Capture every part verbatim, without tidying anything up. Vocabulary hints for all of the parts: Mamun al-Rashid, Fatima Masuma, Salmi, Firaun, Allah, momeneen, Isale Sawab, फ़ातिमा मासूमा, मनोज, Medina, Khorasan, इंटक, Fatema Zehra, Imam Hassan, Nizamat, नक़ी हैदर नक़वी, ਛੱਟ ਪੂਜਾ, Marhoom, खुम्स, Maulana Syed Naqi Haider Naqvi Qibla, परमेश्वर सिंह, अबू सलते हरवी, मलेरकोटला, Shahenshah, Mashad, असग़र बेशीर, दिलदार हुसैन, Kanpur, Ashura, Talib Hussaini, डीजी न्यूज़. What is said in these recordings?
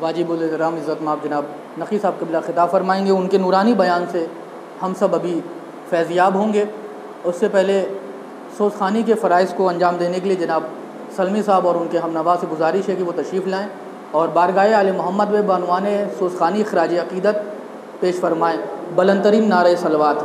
वाजिबुल इज़्राम इज़्ज़त माब जनाब नक़ी साहब क़िबला ख़िताब फ़रमाएँगे। उनके नूरानी बयान से हम सब अभी फैज़याब होंगे। उससे पहले सोच खानी के फ़राइज़ को अंजाम देने के लिए जनाब सलमी साहब और उनके हमनवा से गुजारिश है कि वो तशरीफ़ लाएँ और बारगाहे आले मोहम्मद में बनवाने सोच खानी ख़राज अक़ीदत पेश फ़रमाएँ। बुलंदतरीन नारे सलवात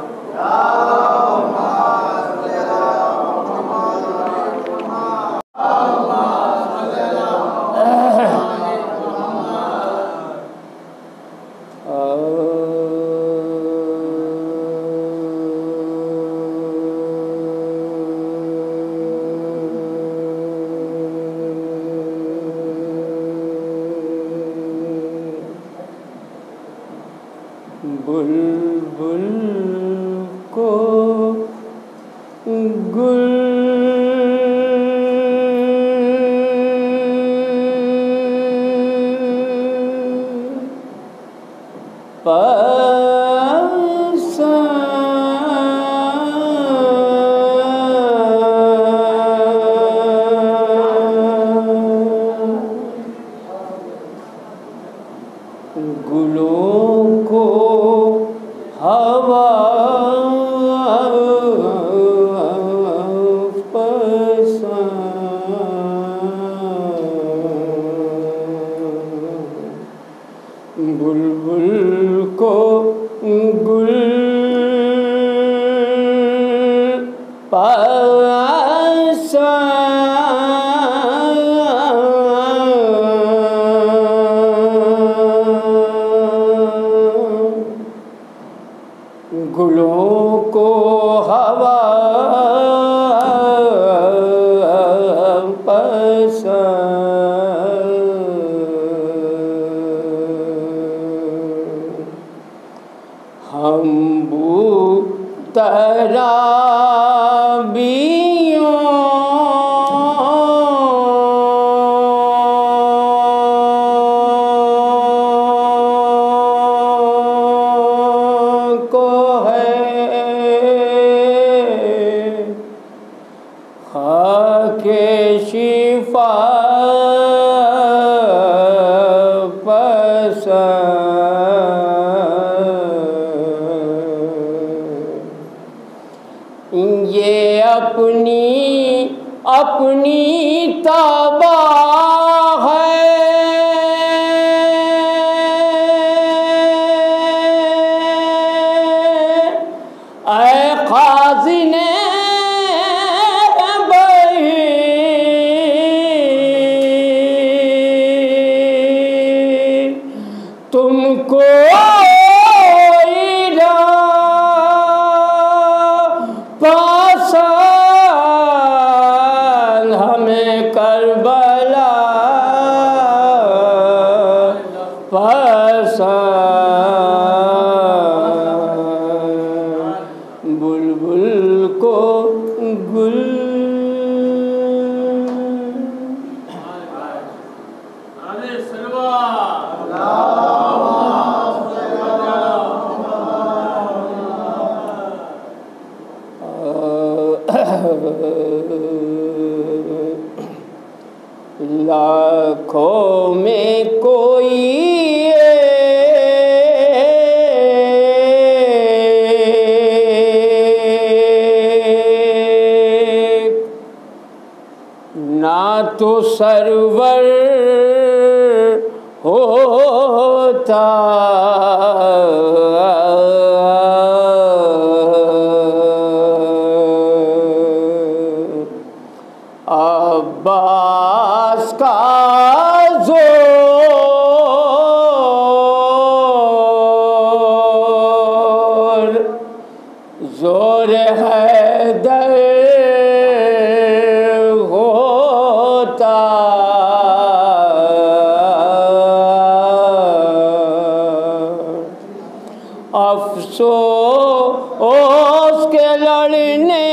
अफसोस के लड़ने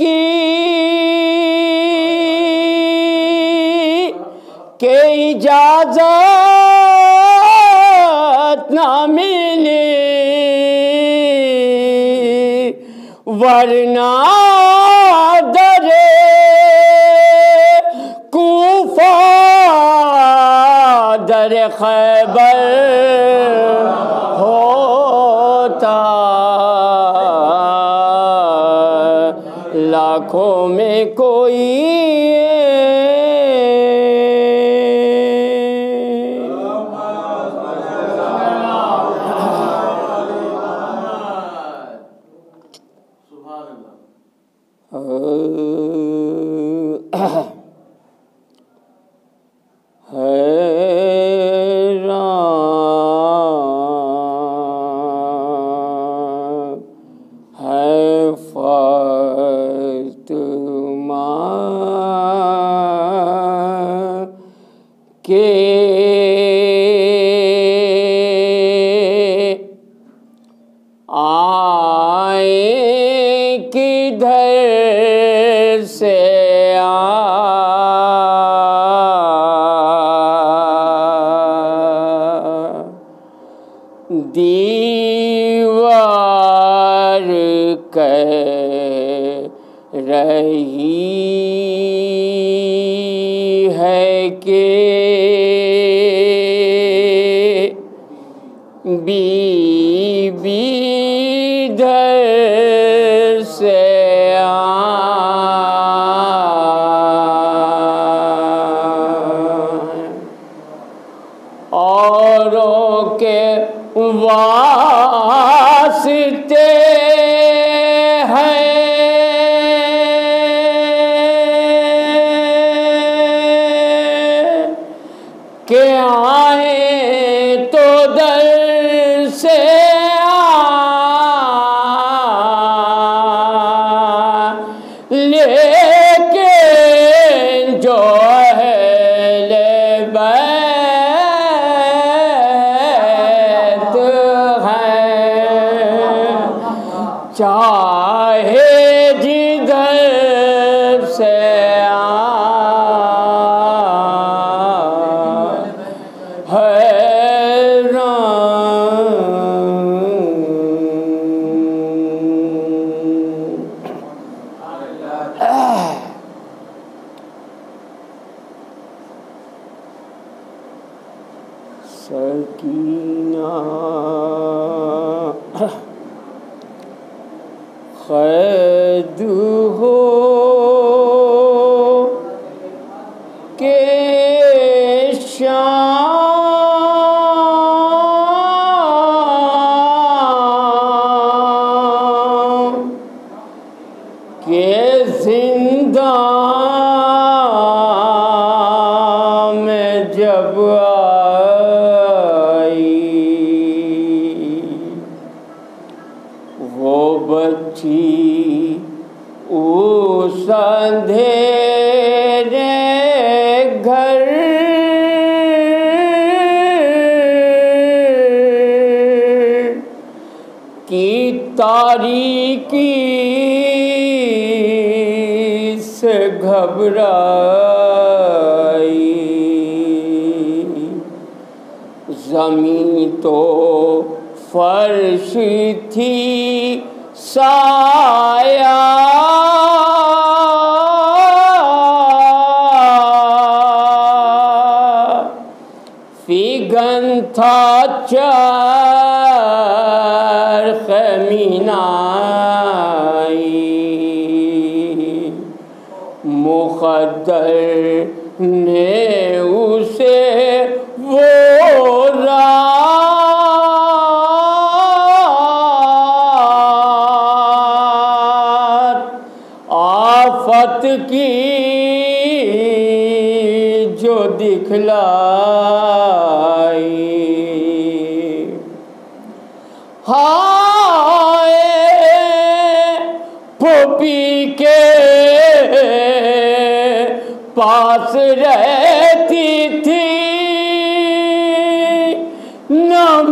की के इजाजत न मिली, वरना दरे कूफा दरे खैबर लाखों में कोई।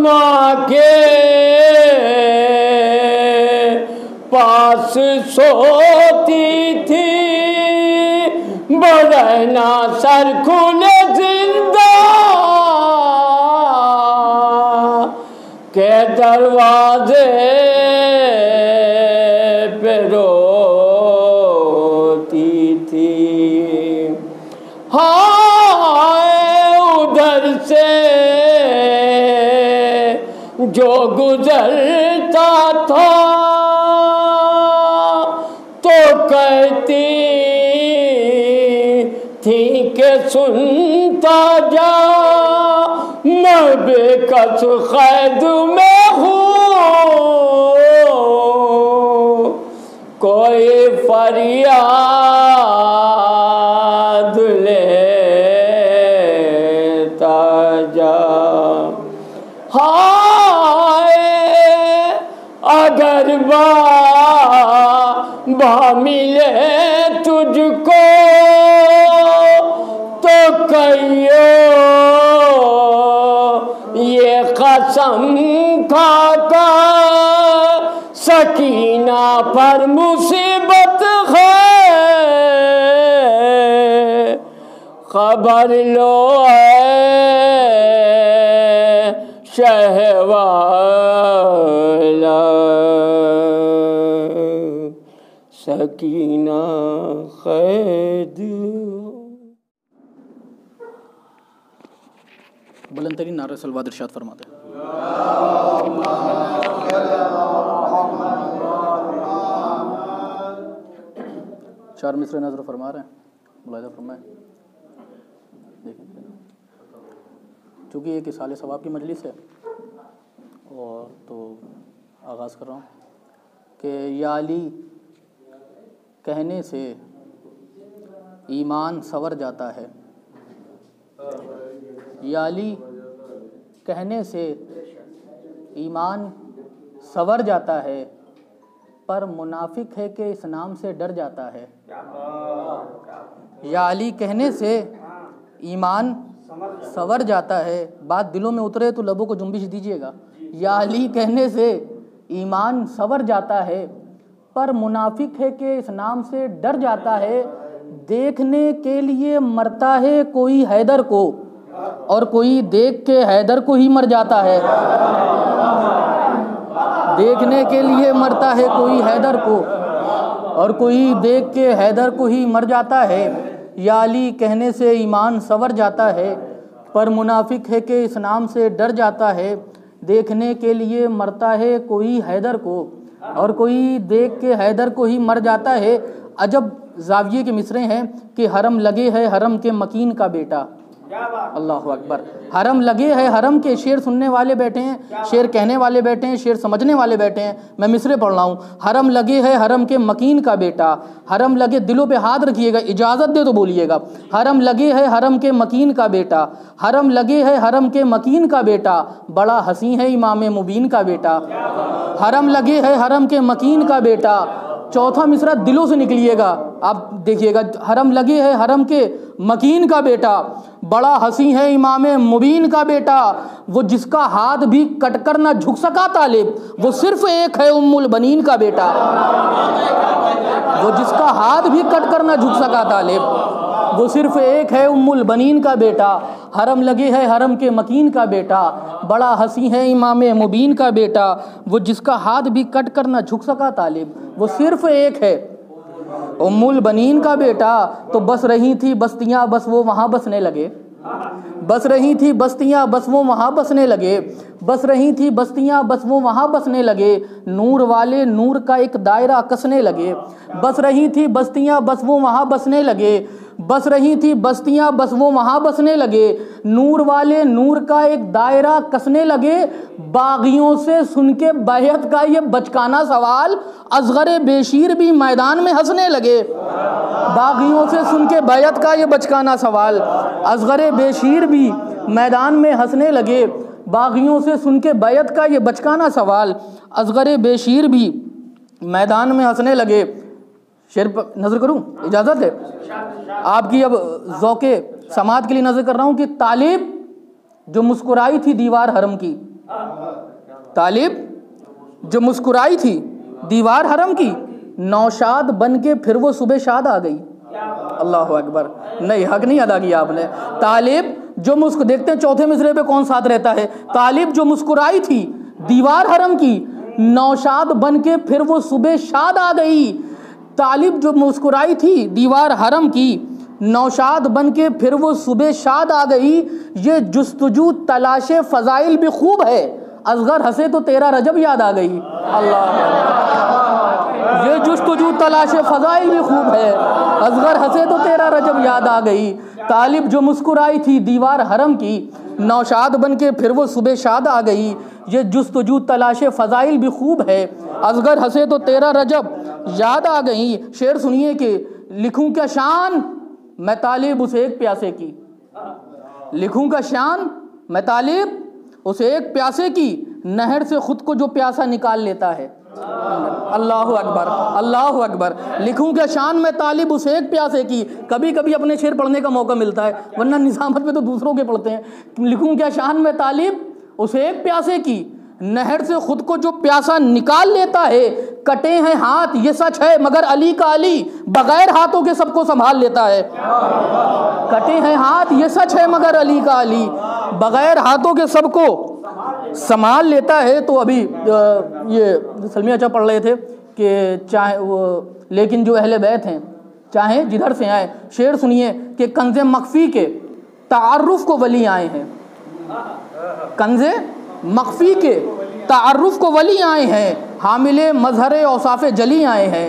माँ के प्यास सोती थी, बरना सर खुले जिंदा के दरवाजे पे रोती थी। हाय उधर से जो गुजरता था तो कहती थी के सुनता जा, मैं बेकस कैद में हूँ, कोई फरियाद लेता जा। हाय अगर बा मिले तुझको तो कहियो ये कसम खाका सकीना पर मुसीबत है, खबर लो शहवाला। सकीना खैद बुलंद तरीन नारा सलवात इरशाद फरमाते हैं। चार मिसरे नजर फरमा रहे हैं, मुलाहिज़ा फरमाएं। चूँकि एक साले सवाब की मजलिस है और तो आगाज़ कर रहा हूँ कि याली कहने से ईमान सवर जाता है। याली कहने से ईमान सवर जाता है, पर मुनाफिक है कि इस नाम से डर जाता है। याली कहने से ईमान सवर जाता है, बात दिलों में उतरे तो लबों को जुम्बिश दीजिएगा। याली कहने से ईमान सवर जाता है, पर मुनाफिक है कि इस नाम से डर जाता है। देखने के लिए मरता है कोई हैदर को, और कोई देख के हैदर को ही मर जाता है। देखने के लिए मरता है कोई हैदर को, और कोई देख के हैदर को ही मर जाता है। याली कहने से ईमान सवर जाता है, पर मुनाफिक है कि इस नाम से डर जाता है। देखने के लिए मरता है कोई हैदर को, और कोई देख के हैदर को ही मर जाता है। अजब जाविये के मिसरे हैं कि हरम लगे है हरम के मकीन का बेटा। अल्लाह अकबर। हरम लगे है हरम के, शेर सुनने वाले बैठे हैं, शेर कहने वाले बैठे हैं, शेर समझने वाले बैठे हैं, मैं मिसरे पढ़ रहा हूँ। हरम लगे है हरम के मकीन का बेटा, हरम लगे दिलों पे हाथ रखिएगा, इजाज़त दे तो बोलिएगा। हरम लगे है हरम के मकीन का बेटा, हरम लगे है हरम के मकीन का बेटा, बड़ा हसीं है इमाम मुबीन का बेटा। हरम लगे है हरम के मकीन का बेटा। चौथा मिसरा दिलों से निकलिएगा, आप देखिएगा। हरम लगे है हरम के मकीन का बेटा, बड़ा हसीं है इमाम मुबीन का बेटा। वो जिसका हाथ भी कटकर ना झुक सका तालिब, वो सिर्फ एक है उम्मुल बनीन का बेटा। वो जिसका हाथ भी कटकर ना झुक सका तालिब, वो सिर्फ एक है उम्मुल बनीन का बेटा। हरम लगे है हरम के मकीन का बेटा, बड़ा हसीं है इमाम मुबीन का बेटा। वो जिसका हाथ भी कट कर ना झुक सका तालिब, वो सिर्फ एक है उम्मुल बनीन का बेटा। तो बस रही थी बस्तियाँ बस वो वहाँ बसने लगे, बस रही थी बस्तियाँ बस वो वहाँ बसने लगे, बस रही थी बस्तियाँ बस वो वहाँ बसने लगे, नूर वाले नूर का एक दायरा कसने लगे। बस रही थी बस्तियाँ बस वो वहाँ बसने लगे, बस रही थी बस्तियाँ बस वो वहाँ बसने लगे, नूर वाले नूर का एक दायरा कसने लगे। बागियों से सुन के बैहत का ये बचकाना सवाल, असग़र बेशीर भी मैदान में हंसने लगे। बागियों से सुन के बैहत का ये बचकाना सवाल, असग़र बेशीर भी मैदान में हंसने लगे। बागियों से सुन के बैहत का ये बचकाना सवाल, असग़र बेशीर भी मैदान में हंसने लगे। शेर पर नज़र करूं, इजाज़त है आपकी? अब ज़ौक़े समात के लिए नज़र कर रहा हूं कि तालिब जो मुस्कुराई थी दीवार हरम की, तालिब जो मुस्कुराई थी दीवार हरम की, नौशाद बन के फिर वो सुबह शाद आ गई। अल्लाह अकबर, नहीं हक नहीं अदा किया आपने। तालिब जो मुस्क देखते हैं चौथे मिसरे पे कौन साथ रहता है, तालिब जो मुस्कुराई थी दीवार हरम की, नौशाद बन के फिर वो सुबह शाद आ गई। तालिब जो मुस्कुराई थी दीवार हरम की, नौशाद बन के फिर वो सुबह शाद आ गई। ये जुस्तजू तलाशे फजाइल भी खूब है, असगर हंसे तो तेरा रजब याद आ गई। अल्लाह, ये जुस्तजू तलाशे फजाइल भी खूब है, असगर हंसे तो तेरा रजब याद आ गई। तालिब जो मुस्कुराई थी दीवार हरम की, नौशाद बन के फिर वो सुबह शाद आ गई। ये जुस्तजू तलाशे फजाइल भी खूब है, असगर हंसे तो तेरा रजब याद आ गई। शेर सुनिए कि लिखूं क्या शान मैं तालिब उसे एक प्यासे की, लिखूं का शान मैं तालिब उसे एक प्यासे की, नहर से खुद को जो प्यासा निकाल लेता है। अल्लाह अकबर, अल्लाह अकबर। लिखूं क्या शान मैं तालिब उसे एक प्यासे की, कभी कभी अपने शेर पढ़ने का मौका मिलता है, वरना निज़ामत में तो दूसरों के पढ़ते हैं। लिखूं क्या शान मैं तालिब उसे एक प्यासे की, नहर से खुद को जो प्यासा निकाल लेता है। कटे हैं हाथ ये सच है, मगर अली का अली बगैर हाथों के सबको संभाल लेता है। कटे हैं हाथ ये सच है, मगर अली का अली बगैर हाथों के सबको संभाल लेता है। तो अभी ये सलमी अच्छा पढ़ रहे थे कि चाहे वो लेकिन जो अहले बैत हैं चाहे जिधर से आए। शेर सुनिए कि कंजे मख्फी के तारुफ को वली आए हैं, कंजे मख्फी के तारुफ को वली आए हैं, हामिले मजहरे औसाफे जली आए हैं।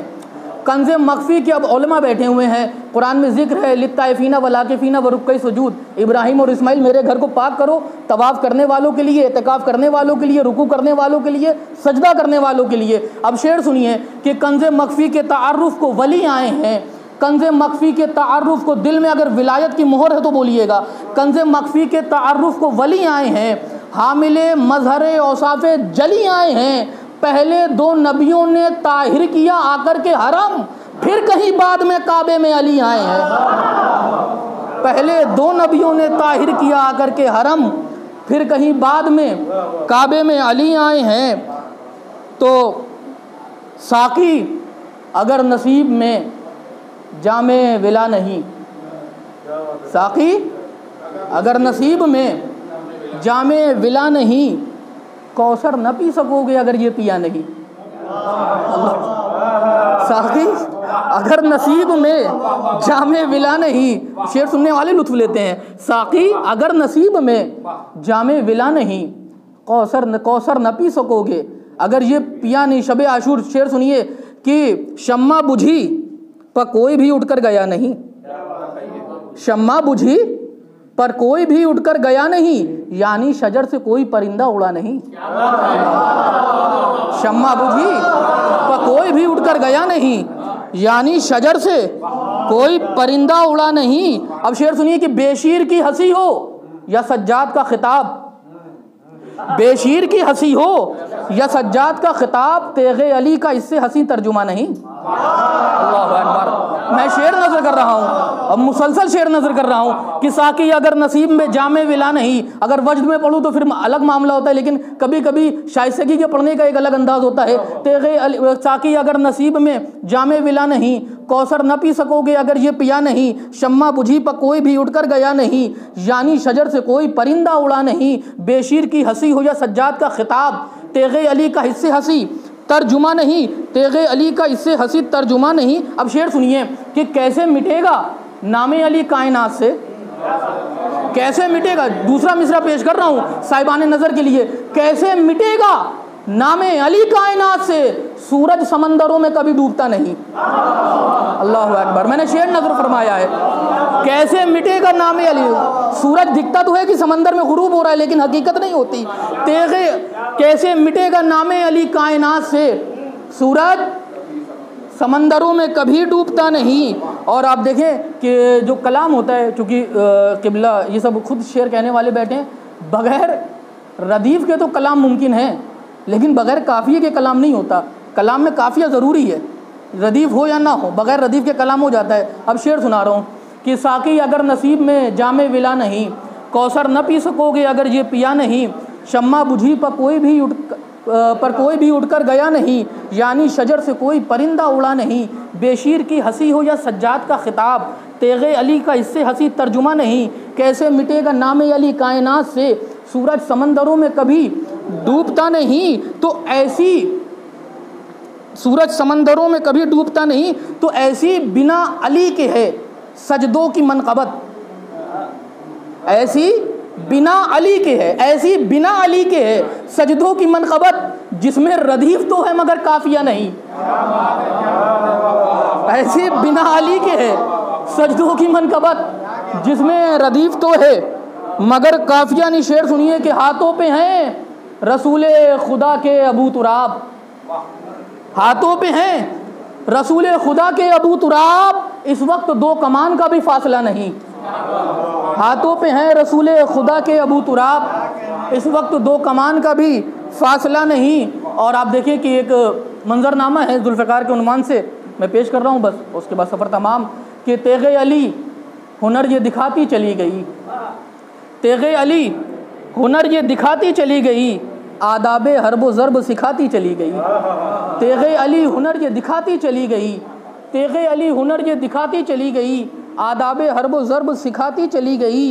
कंज़े मख्फी के अब उलमा बैठे हुए हैं, कुरान में जिक्र है लित्ताइफीना वलाकिफीना व रुक्कई सुजूद, इब्राहिम और इस्माइल मेरे घर को पाक करो, तवाफ करने वालों के लिए, एतकाफ करने वालों के लिए, रुकू करने वालों के लिए, सजदा करने वालों के लिए। अब शेर सुनिए कि कंज़े मख्फी के तारुफ को वली आए हैं, कंज़े मख्फी के तारुफ को दिल में अगर विलायत की मोहर है तो बोलिएगा। कंज़े मख्फी के तारुफ को वली आए हैं, हामिले मजहरे औसाफे जली आए हैं। पहले दो नबियों ने ताहिर किया आकर के हरम, फिर कहीं बाद में काबे में अली आए हैं। पहले दो नबियों ने ताहिर किया आकर के हरम, फिर कहीं बाद में काबे में अली आए हैं। तो साकी अगर नसीब में जामे विला नहीं, साकी अगर नसीब में जामे विला नहीं, कौसर न पी सकोगे अगर ये पिया नहीं। साकी अगर नसीब में जामे विला नहीं, शेर सुनने वाले लुत्फ लेते हैं। साकी अगर नसीब में जामे विला नहीं, कौसर न कौसर न पी सकोगे अगर ये पिया नहीं। शबे आशूर शेर सुनिए कि शम्मा बुझी पर कोई भी उठकर गया नहीं, शम्मा बुझी पर कोई भी उठकर गया नहीं, यानी शजर से कोई परिंदा उड़ा नहीं। शम्मा बुझी पर कोई भी उठकर गया नहीं, यानी शजर से कोई परिंदा उड़ा नहीं। अब शेर सुनिए कि बेशीर की हंसी हो या सज्जाद का खिताब, बेशीर की हंसी हो या सज्जाद का खिताब, तेगे अली का इससे हंसी तर्जुमा नहीं। अल्लाह अकबर, मैं शेर नजर कर रहा हूँ, अब मुसलसल शेर नज़र कर रहा हूँ कि साकी अगर नसीब में जामे विला नहीं। अगर वज्द में पढ़ूँ तो फिर अलग मामला होता है, लेकिन कभी कभी शाइस्तगी के पढ़ने का एक अलग अंदाज होता है। तेगे साकी अगर नसीब में जामे विला नहीं, कौसर न पी सकोगे अगर ये पिया नहीं, शम्मा बुझी पर कोई भी उठकर गया नहीं, यानी शजर से कोई परिंदा उड़ा नहीं। बेशीर की हंसी हो या सज्जाद का खिताब, तेगे अली का हिस्से हंसी तर्जुमा नहीं, तेगे अली का इससे हंसी तर्जुमा नहीं। अब शेर सुनिए कि कैसे मिटेगा नामे अली कायनात से, कैसे मिटेगा, दूसरा मिसरा पेश कर रहा हूँ साहिबान नज़र के लिए। कैसे मिटेगा नामे अली कायनात से, सूरज समंदरों में कभी डूबता नहीं। अल्लाह अकबर, मैंने शेर नजर फरमाया है। कैसे मिटेगा नामे अली, सूरज दिखता तो है कि समंदर में गुरूब हो रहा है, लेकिन हकीकत नहीं होती। तेगे कैसे मिटेगा नामे अली कायनात से, सूरज समंदरों में कभी डूबता नहीं। और आप देखें कि जो कलाम होता है, चूँकि किबला ये सब खुद शेर कहने वाले बैठे हैं, बग़ैर रदीफ़ के तो कलाम मुमकिन है, लेकिन बग़ैर काफ़िये के कलाम नहीं होता। कलाम में काफ़िया ज़रूरी है, रदीफ़ हो या ना हो, बग़ैर रदीफ़ के कलाम हो जाता है। अब शेर सुना रहा हूँ कि साकी अगर नसीब में जामे विला नहीं, कौसर न पी सकोगे अगर ये पिया नहीं, शम्मा बुझी पर कोई भी उठ पर कोई भी उड़कर गया नहीं, यानी शजर से कोई परिंदा उड़ा नहीं। बेशीर की हंसी हो या सज्जाद का खिताब, तेगे अली का इससे हंसी तर्जुमा नहीं। कैसे मिटेगा नाम अली कायनात से, सूरज समंदरों में कभी डूबता नहीं। तो ऐसी सूरज समंदरों में कभी डूबता नहीं तो ऐसी बिना अली के है सजदों की मनकबत, ऐसी बिना अली के है ऐसी बिना अली के है सजदों की मनकबत, जिसमें रदीफ तो है मगर काफिया नहीं। ऐसी बिना अली के है सजदों की मनकबत, जिसमें रदीफ तो है मगर काफिया नहीं। शेर सुनिए कि हाथों पे हैं रसूले खुदा के अबू तुराब, हाथों पे हैं रसूले खुदा के अबू तुराब, इस वक्त दो कमान का भी फासला नहीं। हाथों पे हैं रसूले खुदा के अबू तुराब, इस वक्त दो कमान का भी फासला नहीं। और आप देखें कि एक मंजरनामा है जुल्फ़िकार के उन्वान से मैं पेश कर रहा हूँ, बस उसके बाद सफ़र तमाम। कि तेगे अली हुनर ये दिखाती चली गई, तेगे अली हुनर ये दिखाती चली गई, आदाब हरबो ज़रब सिखाती चली गई। तेगे अली हुनर ये दिखाती चली गई, तेगे अली हुनर ये दिखाती चली गई, आदाब हरबो ज़रब सिखाती चली गई।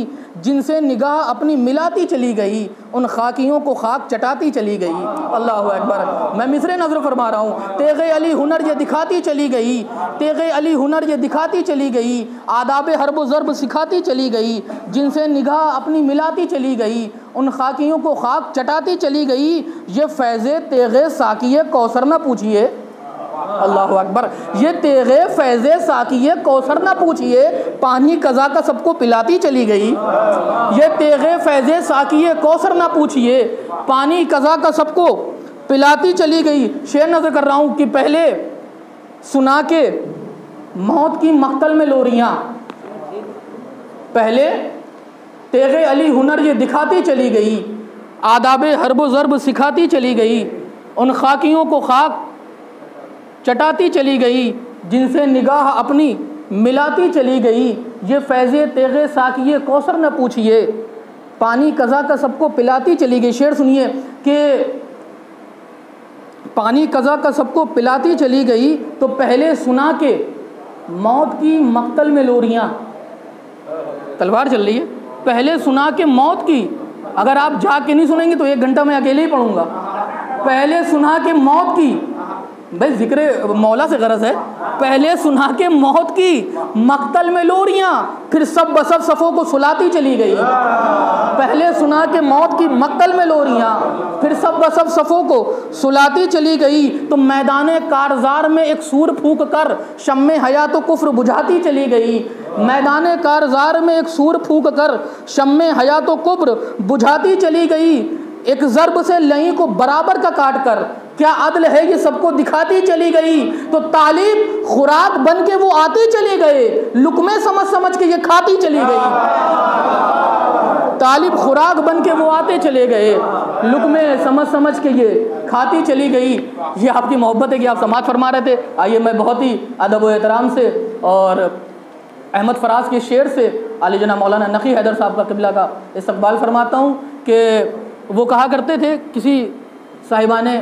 जिनसे निगाह अपनी मिलाती चली गई, उन खाकियों को खाक चटाती चली गई। अल्लाह अकबर, मैं मिसरे नज़र फरमा रहा हूँ। तेगे अली हुनर ये दिखाती चली गई, तेगे अली हुनर ये दिखाती चली गई, आदाब हरबो ज़रब सिखाती चली गई। जिनसे निगाह अपनी मिलाती चली गई, उन खाकियों को खाक चटाती चली गई। ये फैज़ तेगे साकिए कौसर न पूछिए, अल्लाह अकबर, ये तेगे फैज़े साकिए कौसर ना पूछिए, पानी कज़ा का सबको पिलाती चली गई। ये तेगे फैज़े साकिए कौसर ना पूछिए, पानी कज़ा का सबको पिलाती चली गई। शेर नज़र कर रहा हूँ कि पहले सुना के मौत की मख्तल में लोरियाँ, पहले तेगे अली हुनर ये दिखाती चली गई, आदाब हरबो ज़रब सिखाती चली गई, उन खाकियों को खाक चटाती चली गई। जिनसे निगाह अपनी मिलाती चली गई, ये फैज़े तेगे साकिए कौसर न पूछिए, पानी कज़ा का सबको पिलाती चली गई। शेर सुनिए कि पानी कज़ा का सबको पिलाती चली गई। तो पहले सुना के मौत की मक्तल में लोरियाँ, तलवार चल रही है, पहले सुना के मौत की, अगर आप जाके नहीं सुनेंगे तो एक घंटा मैं अकेले ही पढ़ूँगा। पहले सुना के मौत की, भाई जिक्र मौला से गरज है, पहले सुना के मौत की मक्तल में लोरियाँ, फिर सब बसब सफ़ों को सुलाती चली गई। पहले सुना के मौत की मक्तल में लोरियाँ, फिर सब बसब सफ़ों को सुलाती चली गई। तो मैदान कारजार में एक सूर फूंक कर, शम्मे हयात कुफ्र बुझाती चली गई। मैदान कारजार में एक सूर फूंक कर, शम्मे हयात कुफ्र बुझाती चली गई। एक ज़रब से लई को बराबर का काट कर, क्या अदल है ये सबको दिखाती चली गई। तो तालीब खुराक बन के वो आती चली गए, लुकमे समझ समझ के ये खाती चली गई। तालीब खुराक बन के वो आते चले गए, लुकमे समझ समझ के ये खाती चली गई। ये आपकी मोहब्बत है कि आप समाज फरमा रहे थे। आइए मैं बहुत ही अदब व एहतराम से और अहमद फराज के शेर से आली जना मौलाना नक़ी हैदर साहब का क़िबला का इस्तकबाल फरमाता हूँ कि वो कहा करते थे किसी साहिबाने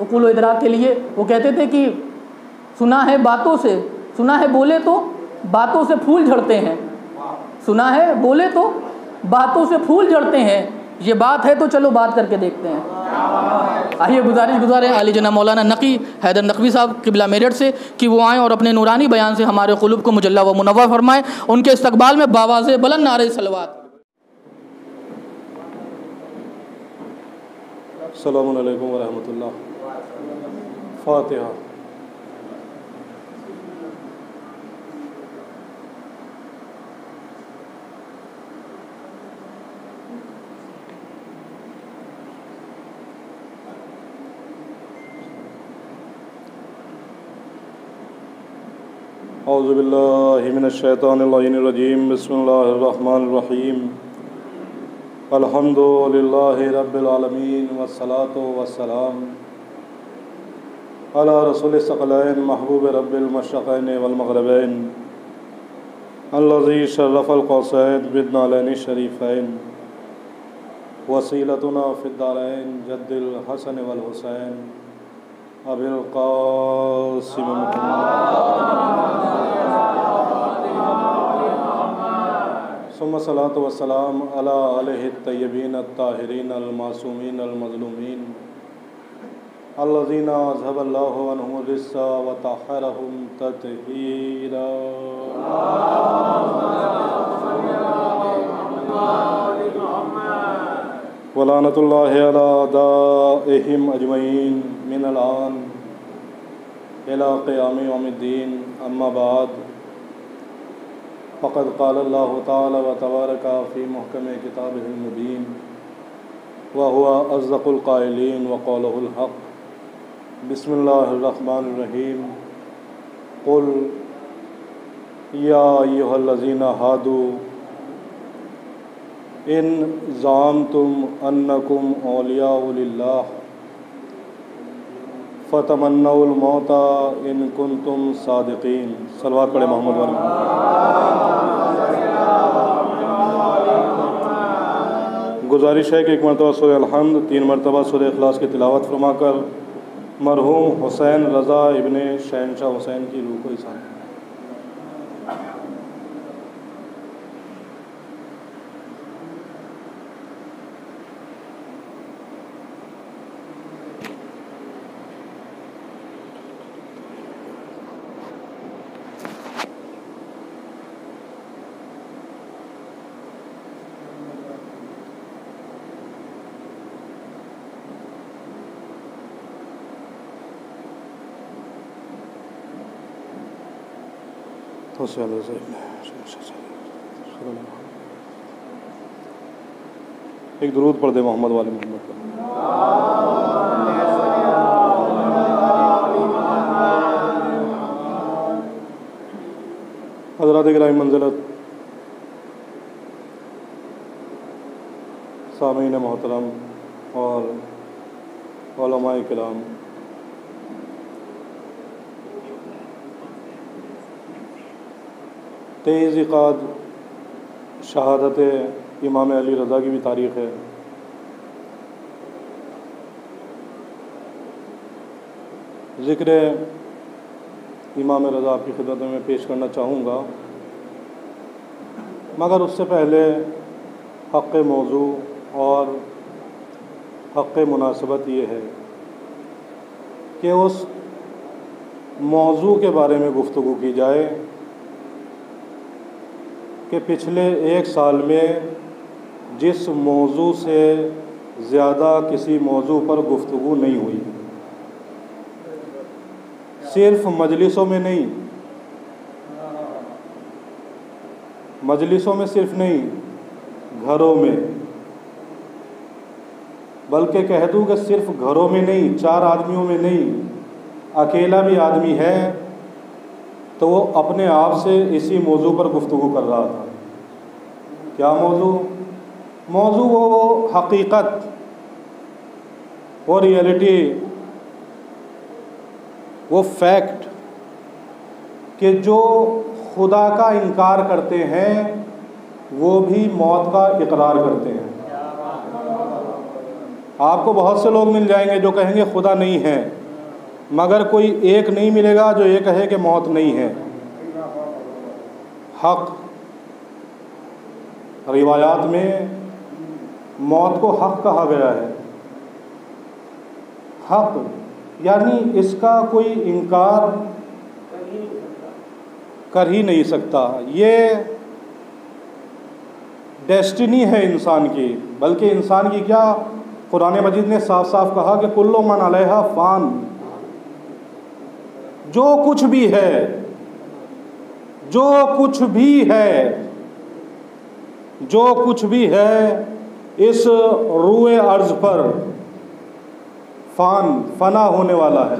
उकूल व इदराक के लिए, वो कहते थे कि सुना है बातों से, सुना है बोले तो बातों से फूल झड़ते हैं, सुना है बोले तो बातों से फूल झड़ते हैं, ये बात है तो चलो बात करके देखते हैं। आइए गुजारिश गुजारें आली जना मौलाना नक़ी हैदर नक़वी साहब क़िबला मेरठ से कि वो आएँ और अपने नूरानी बयान से हमारे क़ुलूब को मुजल्ला व मुनव्वर फरमाएँ। उनके इस्तक़बाल में बावाज़े बुलंद नारे सलवात। अस्सलामु अलैकुम व रहमतुल्लाह। फातिहा। औज़ु बिल्लाहि मिनश शैतानिर रजीम। बिस्मिल्लाहिर रहमानिर रहीम। अल्हम्दुलिल्लाहि रब्बिल आलमीन वस्सलातु वस्सलाम अला रसूलिस सकलैन महबूब रब्बिल मशरिक़ैन वल मग़रिबैन अल्लज़ी शर्रफ़ल क़ौसैन बिदनालैनि शरीफ़ैन वसीलतुना फ़िद्दारैन जद्दिल हसन वल हुसैन अबिल क़ासिम सुम्मा सलातु व सलाम अला अलैहि तय्यबीन अत्ताहिरीन अल मासूमीन अल मज़लूमीन अल्लज़ीना अज़हबल्लाहु अन्हुमुर रिस्सा व तहरहुम ततहीरा। वलानतुल्लाहि अला अदाइहिम अजमईन मिनल आन इला क़ियामि यौमिद्दीन। अम्मा बाद, फ़क़द क़ाल अल्लाहु तआला व तबारक फ़ी मुहकम किताबिहिल मुबीन व हुवा अज़्दक़ुल क़ाइलीन व क़ौलुहुल हक़। बिस्मिल्लाहिर रहमानिर रहीम। क़ुल या अय्युहल्लज़ीना हादू इन ज़ामतुम अन्नकुम औलियाउ लिल्लाह फ़तमन्नौल मौता इन कुन्तुम सादिक़ीन। सलवात पढ़े मोहम्मद वाले। गुजारिश है कि एक मरतबा सूरह अल्हम्द, तीन मरतबा सूरह इखलास की तिलावत फरमाकर मरहूम हुसैन रज़ा इब्ने शहनशाह हुसैन की रूह को इसार। एक दुरूद पढ़ दे मोहम्मद वाले मोहम्मद। हज़रात गिरामी मंज़िलत, सामीन मोहतरम और उलमाए किराम, तेईस क़ाद शहादत इमाम अली रज़ा की भी तारीख़ है। ज़िक्र इमाम रज़ा आपकी खिदमत में पेश करना चाहूँगा, मगर उससे पहले हक़ मौजू और हक़ मुनासबत ये है कि उस मौजू के बारे में गुफ्तगू की जाए कि पिछले एक साल में जिस मौजू से ज़्यादा किसी मौजू पर गुफ्तगू नहीं हुई, सिर्फ़ मजलिसों में नहीं, मजलिसों में सिर्फ नहीं, घरों में, बल्कि कह दूँ कि सिर्फ घरों में नहीं, चार आदमियों में नहीं, अकेला भी आदमी है तो वो अपने आप से इसी मौजू पर गुफ्तगू कर रहा था। क्या मौजू? मौजू वो वो हकीकत, वो रियलिटी, वो फैक्ट कि जो खुदा का इनकार करते हैं वो भी मौत का इकरार करते हैं। आपको बहुत से लोग मिल जाएंगे जो कहेंगे खुदा नहीं है, मगर कोई एक नहीं मिलेगा जो ये कहे कि मौत नहीं है। हक़, रिवायात में मौत को हक़ कहा गया है। हक़ यानी इसका कोई इनकार कर ही नहीं सकता। ये डेस्टिनी है इंसान की, बल्कि इंसान की क्या, कुरान मजीद ने साफ साफ कहा कि कुल्लु मन अलैहा फ़ान, जो कुछ भी है, जो कुछ भी है, जो कुछ भी है इस रूए अर्ज पर फान, फना होने वाला है,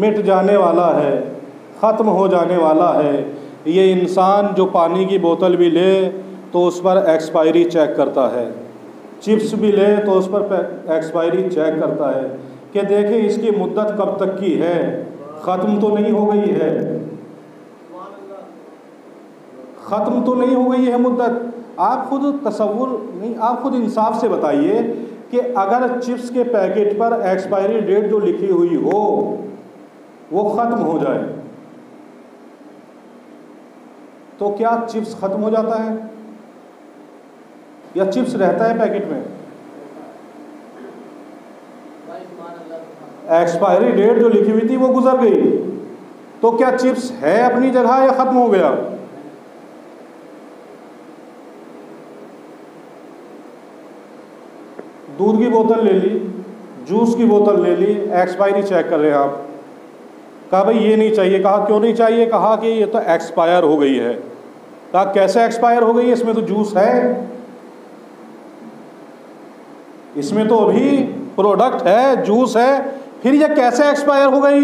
मिट जाने वाला है, ख़त्म हो जाने वाला है। ये इंसान जो पानी की बोतल भी ले तो उस पर एक्सपायरी चेक करता है, चिप्स भी ले तो उस पर एक्सपायरी चेक करता है कि देखें इसकी मुद्दत कब तक की है, ख़त्म तो नहीं हो गई है, ख़त्म तो नहीं हो गई है मुद्दत। आप ख़ुद तसव्वुर नहीं, आप ख़ुद इंसाफ से बताइए कि अगर चिप्स के पैकेट पर एक्सपायरी डेट जो लिखी हुई हो वो ख़त्म हो जाए तो क्या चिप्स ख़त्म हो जाता है या चिप्स रहता है पैकेट में? एक्सपायरी डेट जो लिखी हुई थी वो गुजर गई तो क्या चिप्स है अपनी जगह या ख़त्म हो गया? दूध की बोतल ले ली, जूस की बोतल ले ली, एक्सपायरी चेक कर रहे हैं आप, कहा भाई ये नहीं चाहिए, कहा क्यों नहीं चाहिए, कहा कि ये तो एक्सपायर हो गई है, कहा कैसे एक्सपायर हो गई है, इसमें तो जूस है, इसमें तो अभी प्रोडक्ट है, जूस है, फिर ये कैसे एक्सपायर हो गई,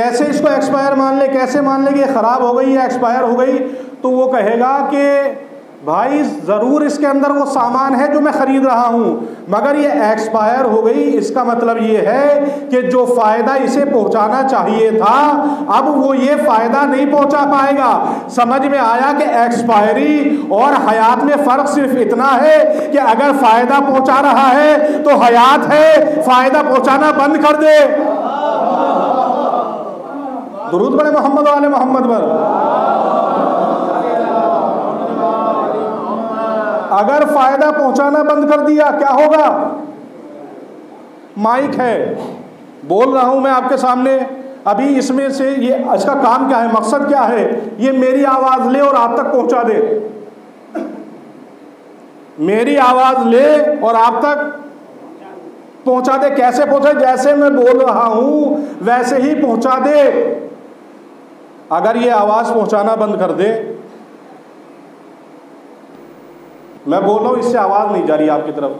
कैसे इसको एक्सपायर मान ले, कैसे मान ले कि ये ख़राब हो गई या एक्सपायर हो गई? तो वो कहेगा कि भाई ज़रूर इसके अंदर वो सामान है जो मैं ख़रीद रहा हूँ मगर ये एक्सपायर हो गई, इसका मतलब ये है कि जो फ़ायदा इसे पहुँचाना चाहिए था अब वो ये फ़ायदा नहीं पहुँचा पाएगा। समझ में आया कि एक्सपायरी और हयात में फ़र्क सिर्फ इतना है कि अगर फ़ायदा पहुँचा रहा है तो हयात है, फ़ायदा पहुँचाना बंद कर दे। दुरूद पढ़े मोहम्मद वाले मोहम्मद पर। अगर फायदा पहुंचाना बंद कर दिया क्या होगा? माइक है, बोल रहा हूं मैं आपके सामने अभी, इसमें से ये इसका काम क्या है, मकसद क्या है? ये मेरी आवाज ले और आप तक पहुंचा दे, मेरी आवाज ले और आप तक पहुंचा दे। कैसे पहुंचे? जैसे मैं बोल रहा हूं वैसे ही पहुंचा दे। अगर ये आवाज पहुंचाना बंद कर दे, मैं बोल रहा हूँ इससे आवाज़ नहीं जा रही आपकी तरफ,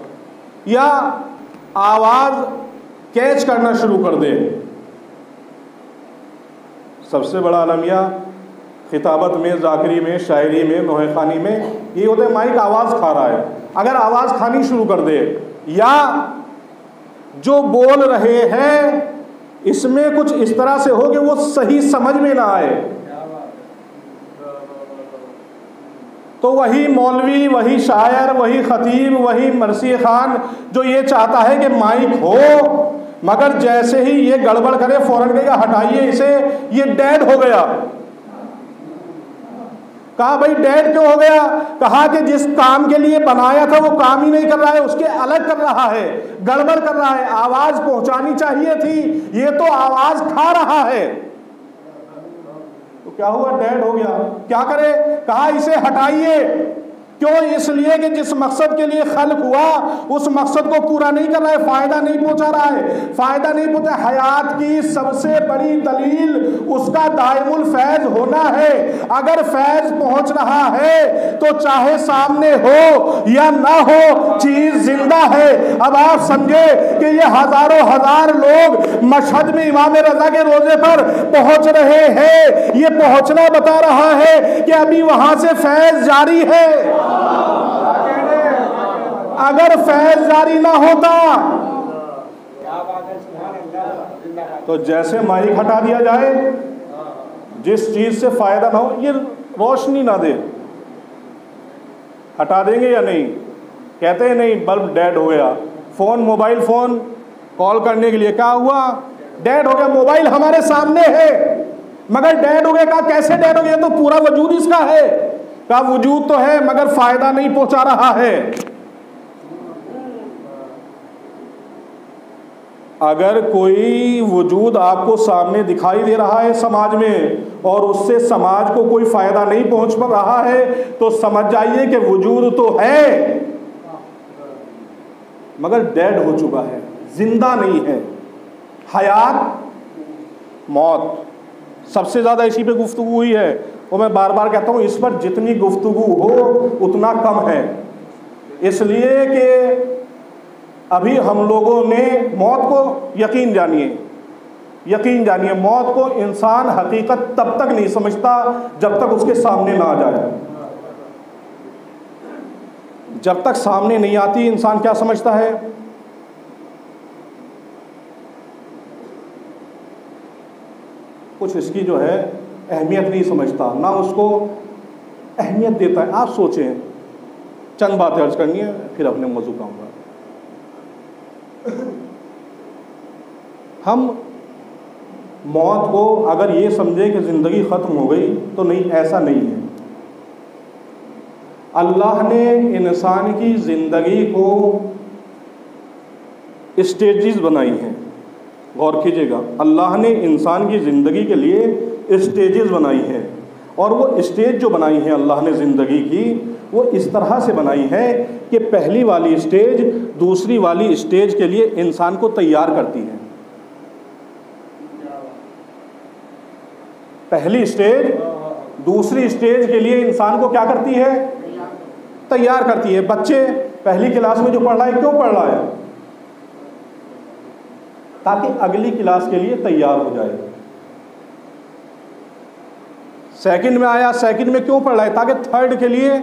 या आवाज़ कैच करना शुरू कर दे। सबसे बड़ा अलमिया खिताबत में, जाकरी में, शायरी में, नोहखानी में ये होता है माइक आवाज़ खा रहा है। अगर आवाज़ खानी शुरू कर दे या जो बोल रहे हैं इसमें कुछ इस तरह से हो कि वो सही समझ में ना आए, तो वही मौलवी, वही शायर, वही खतीब, वही मरसी खान जो ये चाहता है कि माइक हो मगर जैसे ही ये गड़बड़ करे फौरन कहेगा हटाइए इसे, ये डेड हो गया। कहा भाई डेड क्यों हो गया? कहा कि जिस काम के लिए बनाया था वो काम ही नहीं कर रहा है, उसके अलग कर रहा है, गड़बड़ कर रहा है। आवाज़ पहुंचानी चाहिए थी, ये तो आवाज़ खा रहा है। क्या हुआ? डेड हो गया। क्या करे? कहा इसे हटाइए। क्यों? इसलिए कि जिस मकसद के लिए खल्क हुआ उस मकसद को पूरा नहीं कर रहा है, फायदा नहीं पहुंचा रहा है, फायदा नहीं पहुंचा। हयात की सबसे बड़ी दलील उसका दायमुल फैज होना है। अगर फैज पहुंच रहा है तो चाहे सामने हो या ना हो चीज जिंदा है। अब आप समझे कि ये हजारों हजार लोग मशहद में इमाम रजा के रोजे पर पहुंच रहे हैं, ये पहुंचना बता रहा है कि अभी वहां से फैज जारी है। अगर फैज जारी ना होता तो जैसे माइक हटा दिया जाए, जिस चीज से फायदा ना हो, ये रोशनी ना दे, हटा देंगे या नहीं? कहते हैं नहीं, बल्ब डेड हो गया। फोन, मोबाइल फोन कॉल करने के लिए क्या हुआ? डेड हो गया। मोबाइल हमारे सामने है मगर डेड हो गया। कहा कैसे डेड हो गया? तो पूरा वजूद इसका है। कहा वजूद तो है मगर फायदा नहीं पहुंचा रहा है। अगर कोई वजूद आपको सामने दिखाई दे रहा है समाज में और उससे समाज को कोई फायदा नहीं पहुंच पा रहा है तो समझ जाइए कि वजूद तो है मगर डेड हो चुका है, जिंदा नहीं है। हयात, मौत, सबसे ज्यादा इसी पे गुफ्तगू हुई है और मैं बार बार कहता हूँ इस पर जितनी गुफ्तगू हो उतना कम है, इसलिए कि अभी हम लोगों ने मौत को यकीन जानिए, यकीन जानिए मौत को इंसान हकीकत तब तक नहीं समझता जब तक उसके सामने ना आ जाए। जब तक सामने नहीं आती इंसान क्या समझता है? कुछ इसकी जो है अहमियत नहीं समझता, ना उसको अहमियत देता है। आप सोचें, चंद बातें अर्ज करनी है फिर अपने मौजू का आऊँगा। हम मौत को अगर ये समझे कि ज़िंदगी ख़त्म हो गई तो नहीं, ऐसा नहीं है। अल्लाह ने इंसान की ज़िंदगी को स्टेजेस बनाई हैं। गौर कीजिएगा, अल्लाह ने इंसान की ज़िंदगी के लिए स्टेजेस बनाई हैं और वो स्टेज जो बनाई है अल्लाह ने ज़िंदगी की, वो इस तरह से बनाई है कि पहली वाली स्टेज दूसरी वाली स्टेज के लिए इंसान को तैयार करती है। पहली स्टेज दूसरी स्टेज के लिए इंसान को क्या करती है? तैयार करती है। बच्चे पहली क्लास में जो पढ़ रहा है क्यों पढ़ रहा है? ताकि अगली क्लास के लिए तैयार हो जाए। सेकंड में आया, सेकंड में क्यों पढ़ रहा है? ताकि थर्ड के लिए।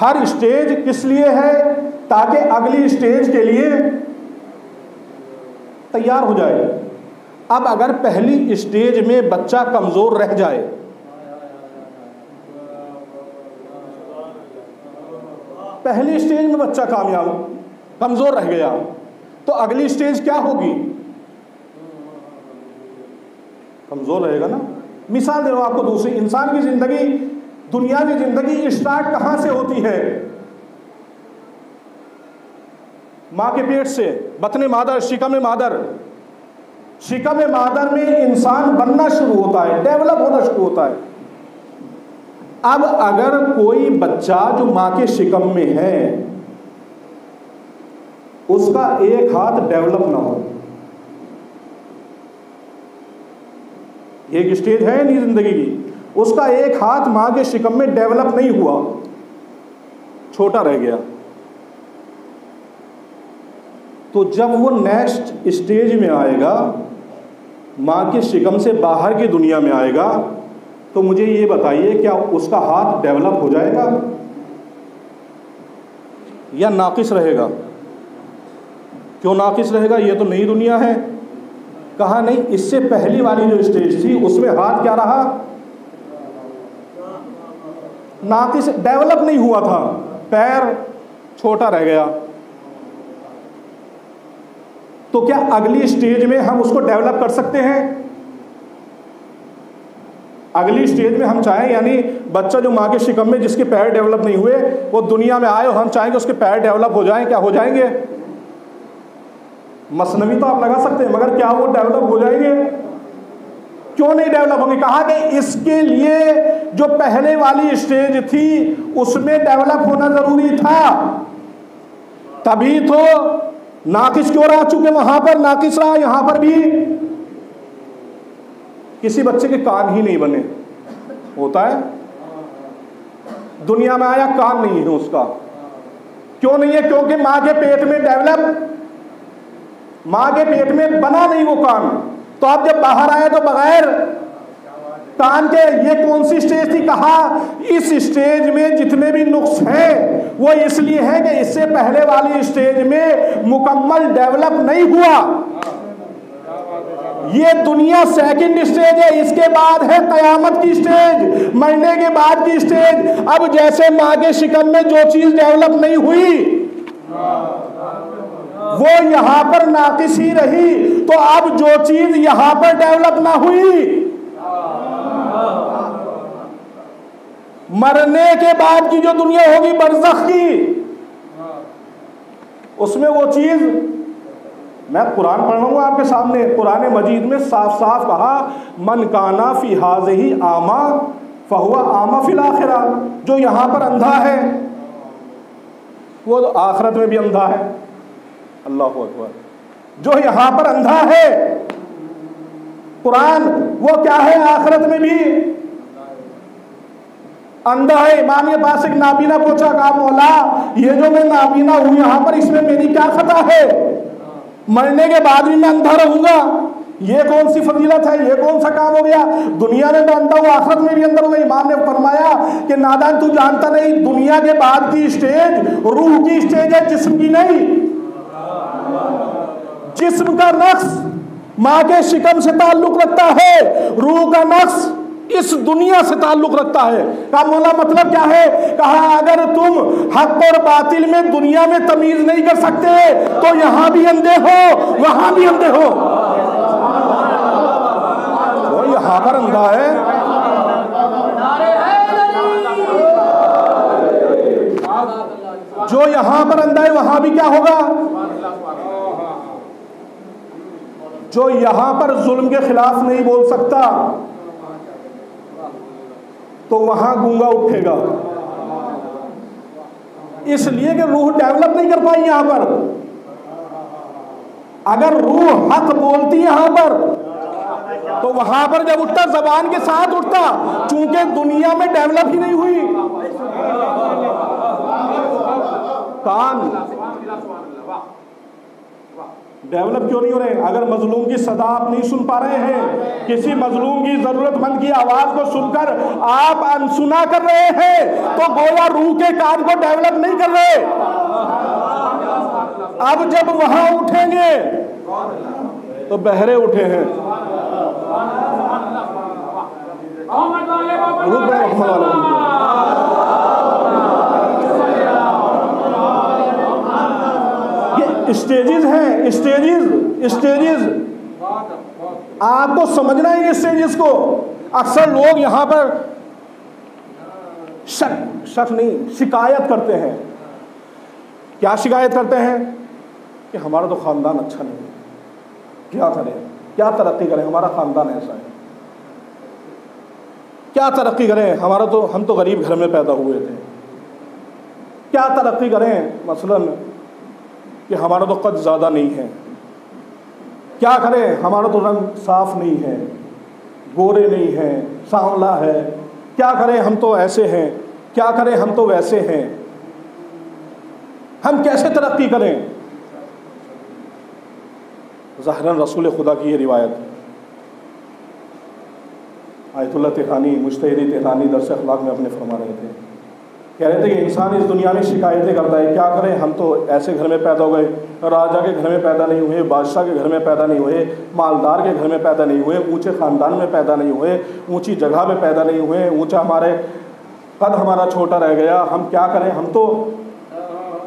हर स्टेज किस लिए है? ताकि अगली स्टेज के लिए तैयार हो जाए। अब अगर पहली स्टेज में बच्चा कमज़ोर रह जाए, पहली स्टेज में बच्चा कामयाब कमज़ोर रह गया, तो अगली स्टेज क्या होगी? कमज़ोर रहेगा ना। मिसाल दे रहा हूँ आपको दूसरी। इंसान की ज़िंदगी, दुनिया की ज़िंदगी स्टार्ट कहाँ से होती है? माँ के पेट से, बतने मादर, शिका में मादर। शिका में मादर में इंसान बनना शुरू होता है, डेवलप होना शुरू होता है। अब अगर कोई बच्चा जो माँ के शिकम में है उसका एक हाथ डेवलप ना हो, एक स्टेज है नहीं जिंदगी की, उसका एक हाथ माँ के शिकम में डेवलप नहीं हुआ, छोटा रह गया, तो जब वो नेक्स्ट स्टेज में आएगा, माँ के शिकम से बाहर की दुनिया में आएगा, तो मुझे ये बताइए क्या उसका हाथ डेवलप हो जाएगा या नाकिस रहेगा? क्यों नाकिस रहेगा? ये तो नई दुनिया है। कहा नहीं, इससे पहली वाली जो स्टेज थी उसमें हाथ क्या रहा? नाकिस, डेवलप नहीं हुआ था। पैर छोटा रह गया, तो क्या अगली स्टेज में हम उसको डेवलप कर सकते हैं? अगली स्टेज में हम चाहें, यानी बच्चा जो माँ के शिकम में जिसके पैर डेवलप नहीं हुए वो दुनिया में आए और हम चाहें कि उसके पैर डेवलप हो जाएं, क्या हो जाएंगे? मसनवी तो आप लगा सकते हैं, मगर क्या वो डेवलप हो जाएंगे? क्यों नहीं डेवलप होंगे? कहा कि इसके लिए जो पहले वाली स्टेज थी उसमें डेवलप होना जरूरी था, तभी तो नाकिस क्यों रहा? चुके वहां पर नाकिस रहा, यहां पर भी। किसी बच्चे के कान ही नहीं बने, होता है, दुनिया में आया कान नहीं है उसका। क्यों नहीं है? क्योंकि मां के पेट में डेवलप, मां के पेट में बना नहीं वो कान। तो आप जब बाहर आए तो बगैर कान के, ये कौन सी स्टेज थी? कहा इस स्टेज में जितने भी नुक्स हैं वो इसलिए हैं कि इससे पहले वाली स्टेज में मुकम्मल डेवलप नहीं हुआ। ये दुनिया सेकंड स्टेज है, इसके बाद है कयामत की स्टेज, मरने के बाद की स्टेज। अब जैसे माँ के शिकम में जो चीज डेवलप नहीं हुई वो यहाँ पर नाकिस ही रही, तो अब जो चीज यहाँ पर डेवलप ना हुई मरने के बाद की जो दुनिया होगी बरज़ख की, उसमें वो चीज। मैं कुरान पढ़ूंगा आपके सामने, कुरान मजीद में साफ साफ कहा, मन काना फी हाज़िही आमा फहुआ आमा फिल आखिरा। जो यहाँ पर अंधा है वो तो आखिरत में भी अंधा है। अल्लाह हू अकबर। जो यहाँ पर अंधा है कुरान, वो क्या है? आखिरत में भी अंधा है। इमाम के पास एक नाबीना पूछा, कहा मौला ये जो मैं नाबीना हूं यहाँ पर, इसमें मेरी क्या खता है? मरने के बाद भी मैं अंधा रहूंगा? ये कौन सी फजीलत है? ये कौन सा काम हो गया? दुनिया में तो अंधा हूँ, आखिरत में भी अंधा हूँ। इमाम ने फरमाया कि नादान, तू जानता नहीं दुनिया के बाद की स्टेज रूह की स्टेज है, जिस्म की नहीं। जिस्म का नक्श माँ के शिकम से ताल्लुक रखता है, रूह का नक्श इस दुनिया से ताल्लुक रखता है। कहा मौला मतलब क्या है? कहा अगर तुम हक और बातिल में दुनिया में तमीज नहीं कर सकते तो यहां भी अंधे हो वहां भी अंधे हो। वो यहां पर अंधा है। जो यहां पर अंधा है वहां भी क्या होगा? जो यहां पर जुल्म के खिलाफ नहीं बोल सकता तो वहां गूंगा उठेगा, इसलिए कि रूह डेवलप नहीं कर पाई यहां पर। अगर रूह हक बोलती यहां पर तो वहां पर जब उठता जबान के साथ उठता, चूंकि दुनिया में डेवलप ही नहीं हुई। कान डेवलप क्यों नहीं हो रहे? अगर मजलूम की सदा आप नहीं सुन पा रहे हैं, किसी मजलूम की जरूरतमंद की आवाज को सुनकर आप अनसुना कर रहे हैं, तो गोया रूह के कान को डेवलप नहीं कर रहे। अब जब वहां उठेंगे तो बहरे उठे हैं। स्टेजेस हैं, स्टेजेस स्टेजेस आपको समझना है। ये स्टेजेस को अक्सर लोग यहां पर शक शक नहीं शिकायत करते हैं। क्या शिकायत करते हैं? कि हमारा तो खानदान अच्छा नहीं है, क्या करें, क्या तरक्की करें, हमारा खानदान ऐसा है, क्या तरक्की करें, हमारा तो हम तो गरीब घर में पैदा हुए थे, क्या तरक्की करें, मसलन कि हमारा तो कद ज़्यादा नहीं है, क्या करें, हमारा तो रंग साफ नहीं है, गोरे नहीं है, सांवला है, क्या करें, हम तो ऐसे हैं, क्या करें, हम तो वैसे हैं, हम कैसे तरक्की करें। ज़ाहिरन रसूल खुदा की ये रिवायत आयतुल्लाह तेहरानी मुज्तहिद तेहरानी दर्स अखलाक में अपने फरमा रहे थे। कह रहे थे कि इंसान इस दुनिया में शिकायतें करता है, क्या करें, हम तो ऐसे घर में पैदा हो गए, राजा के घर में पैदा नहीं हुए, बादशाह के घर में पैदा नहीं हुए, मालदार के घर में पैदा नहीं हुए, ऊंचे ख़ानदान में पैदा नहीं हुए, ऊंची जगह में पैदा नहीं हुए, ऊंचा हमारे कद हमारा छोटा रह गया, हम क्या करें, हम तो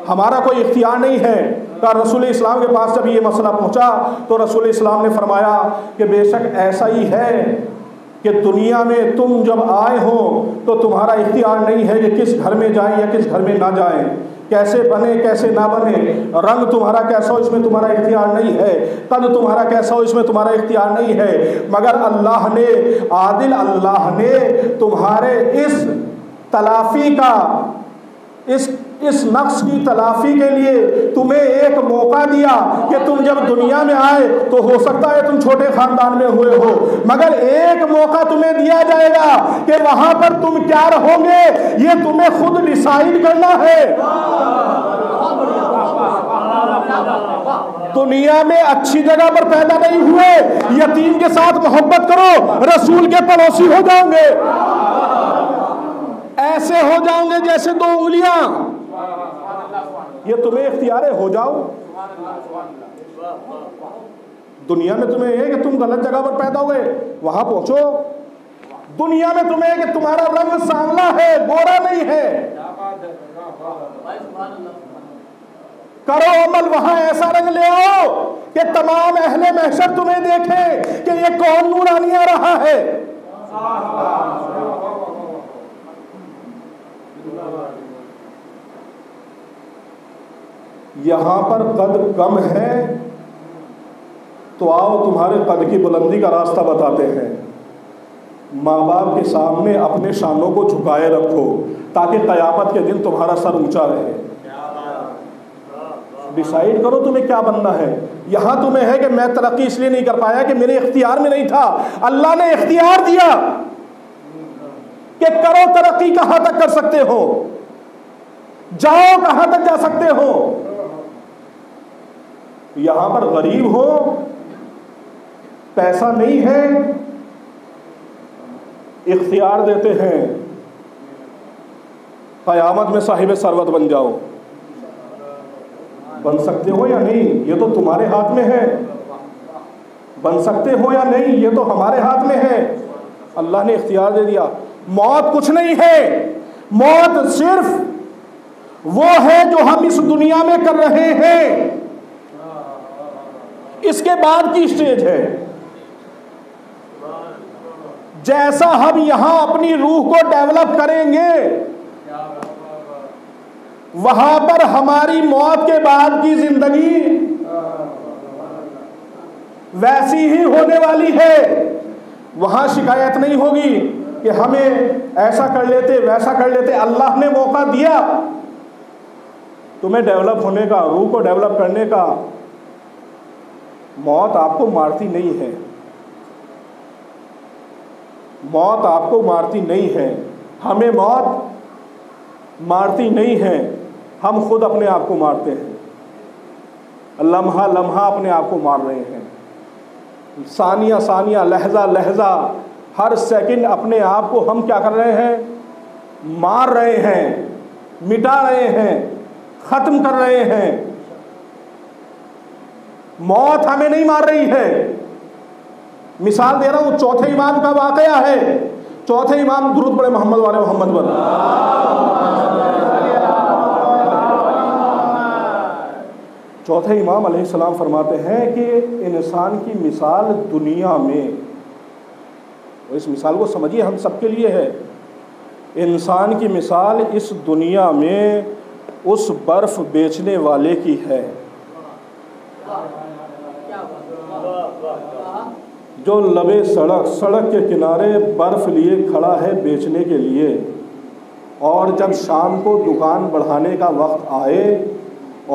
हमारा कोई इख्तियार नहीं है। का रसूल इस्लाम के पास जब ये मसला पहुँचा तो रसूल इस्लाम ने फरमाया कि बेशक ऐसा ही है कि दुनिया में तुम जब आए हो तो तुम्हारा इख्तियार नहीं है कि किस घर में जाएं या किस घर में ना जाएं, कैसे बने कैसे ना बने, रंग तुम्हारा कैसा हो इसमें तुम्हारा इख्तियार नहीं है, कद तुम्हारा कैसा हो इसमें तुम्हारा इख्तियार नहीं है, मगर अल्लाह ने आदिल अल्लाह ने तुम्हारे इस तलाफी का इस इस नक्श की तलाफी के लिए तुम्हें एक मौका दिया कि तुम जब दुनिया में आए तो हो सकता है तुम छोटे खानदान में हुए हो, मगर एक मौका तुम्हें दिया जाएगा कि वहां पर तुम क्या रहोगे ये तुम्हें खुद डिसाइड करना है। दुनिया में अच्छी जगह पर पैदा नहीं हुए, यतीम के साथ मोहब्बत करो, रसूल के पड़ोसी हो जाओगे, ऐसे हो जाओगे जैसे दो उंगलियां, ये तुम्हें इख्तियारे हो जाओ। दुनिया में तुम्हें है कि तुम गलत जगह पर पैदा हुए, वहां पहुंचो, दुनिया में तुम्हें है कि तुम्हारा रंग सांवला है, गोरा नहीं है, करो अमल, वहां ऐसा रंग ले आओ कि तमाम अहले महशर तुम्हें देखे कि ये कौन नूरानी आ रहा है। यहां पर कद कम है तो आओ तुम्हारे कद की बुलंदी का रास्ता बताते हैं। माँ बाप के सामने अपने शानों को झुकाए रखो ताकि कयामत के दिन तुम्हारा सर ऊंचा रहे। डिसाइड करो तुम्हें क्या बनना है। यहां तुम्हें है कि मैं तरक्की इसलिए नहीं कर पाया कि मेरे इख्तियार में नहीं था, अल्लाह ने इख्तियार दिया कि करो तरक्की, कहां तक कर सकते हो, जाओ कहां तक जा सकते हो। यहां पर गरीब हो, पैसा नहीं है, इख्तियार देते हैं, कयामत में साहिब सरवत बन जाओ। बन सकते हो या नहीं ये तो तुम्हारे हाथ में है, बन सकते हो या नहीं ये तो हमारे हाथ में है। अल्लाह ने इख्तियार दे दिया। मौत कुछ नहीं है, मौत सिर्फ वो है जो हम इस दुनिया में कर रहे हैं, इसके बाद की स्टेज है। जैसा हम यहां अपनी रूह को डेवलप करेंगे, वहां पर हमारी मौत के बाद की जिंदगी वैसी ही होने वाली है। वहां शिकायत नहीं होगी कि हमें ऐसा कर लेते वैसा कर लेते। अल्लाह ने मौका दिया तुम्हें डेवलप होने का, रूह को डेवलप करने का। मौत आपको मारती नहीं है, मौत आपको मारती नहीं है, हमें मौत मारती नहीं है, हम खुद अपने आप को मारते हैं। लम्हा लम्हा अपने आप को मार रहे हैं, सानिया सानिया, लहजा लहजा, हर सेकंड अपने आप को हम क्या कर रहे हैं? मार रहे हैं, मिटा रहे हैं, ख़त्म कर रहे हैं। मौत हमें नहीं मार रही है। मिसाल दे रहा हूं, चौथे इमाम का वाकया है। चौथे इमाम, दुरूद पढ़े मोहम्मद वाले मोहम्मद पर। चौथे इमाम अलैहिस्सलाम फरमाते हैं कि इंसान की मिसाल दुनिया में, इस मिसाल को समझिए हम सबके लिए है, इंसान की मिसाल इस दुनिया में उस बर्फ बेचने वाले की है जो लबे सड़क सड़क के किनारे बर्फ लिए खड़ा है बेचने के लिए, और जब शाम को दुकान बढ़ाने का वक्त आए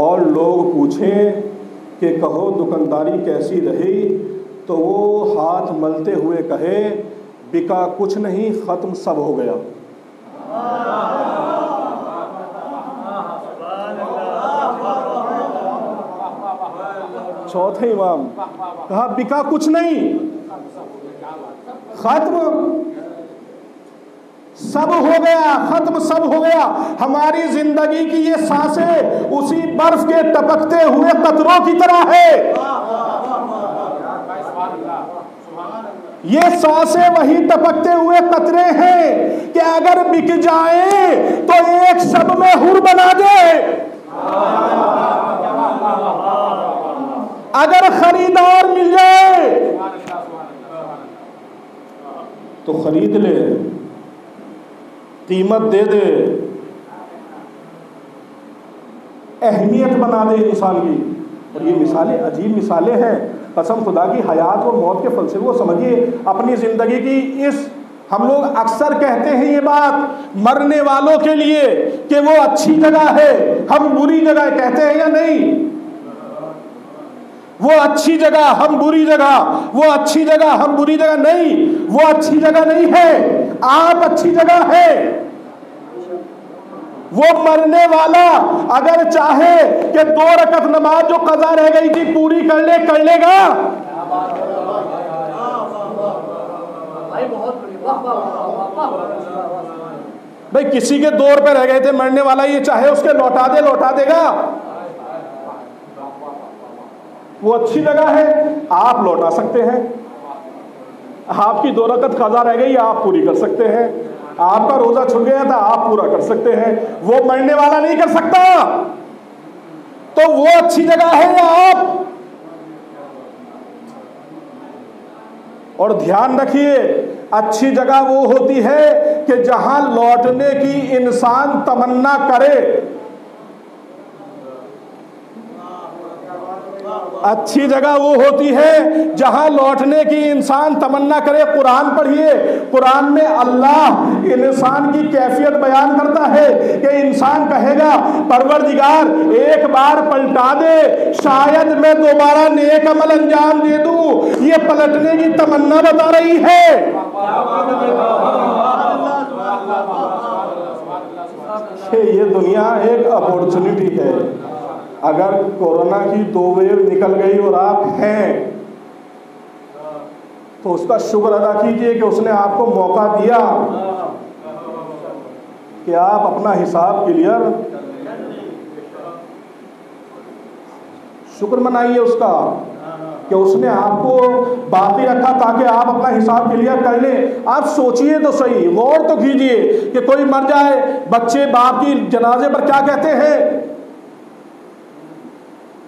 और लोग पूछें कि कहो दुकानदारी कैसी रही, तो वो हाथ मलते हुए कहे बिका कुछ नहीं, ख़त्म सब हो गया। चौथे इमाम कहा बिका कुछ नहीं, खत्म सब हो गया, खत्म सब हो गया। हमारी जिंदगी की ये सांसें उसी बर्फ के टपकते हुए कतरों की तरह है। ये सांसें वही टपकते हुए कतरे हैं कि अगर बिक जाए तो एक शब में हुर बना दे, अगर खरीदार मिल जाए तो खरीद ले, कीमत दे दे, अहमियत बना दे इंसान की। और ये मिसालें अजीब मिसालें हैं, कसम खुदा की। हयात और मौत के फलसफे को समझिए अपनी ज़िंदगी की। इस हम लोग अक्सर कहते हैं ये बात मरने वालों के लिए कि वो अच्छी जगह है, हम बुरी जगह कहते हैं या नहीं? वो अच्छी जगह, हम बुरी जगह, वो अच्छी जगह, हम बुरी जगह। नहीं, वो अच्छी जगह नहीं है, आप अच्छी जगह है। वो मरने वाला अगर चाहे कि दो रकत नमाज जो कज़ा रह गई थी पूरी कर ले, कर लेगा। भाई किसी के दो रुपए रह गए थे, मरने वाला ये चाहे उसके लौटा दे, लौटा देगा। वो अच्छी जगह है, आप लौटा सकते हैं। आपकी दो रकत कज़ा रह गई, आप पूरी कर सकते हैं। आपका रोज़ा छूट गया था, आप पूरा कर सकते हैं। वो मरने वाला नहीं कर सकता, तो वो अच्छी जगह है या आप? और ध्यान रखिए, अच्छी जगह वो होती है कि जहां लौटने की इंसान तमन्ना करे। अच्छी जगह वो होती है जहां लौटने की इंसान तमन्ना करे। कुरान पढ़िए, कुरान में अल्लाह इंसान की कैफियत बयान करता है कि इंसान कहेगा परवरदिगार एक बार पलटा दे, शायद मैं दोबारा नेक अमल अंजाम दे दूं। ये पलटने की तमन्ना बता रही है। ये दुनिया एक अपॉर्चुनिटी है। अगर कोरोना की दो वेव निकल गई और आप हैं तो उसका शुक्र अदा कीजिए कि उसने आपको मौका दिया कि आप अपना हिसाब क्लियर, शुक्र मनाइए उसका। कि उसने आपको बाकी रखा ताकि आप अपना हिसाब क्लियर कर लें। आप सोचिए तो सही, गौर तो कीजिए कि कोई मर जाए, बच्चे बाप की जनाजे पर क्या कहते हैं,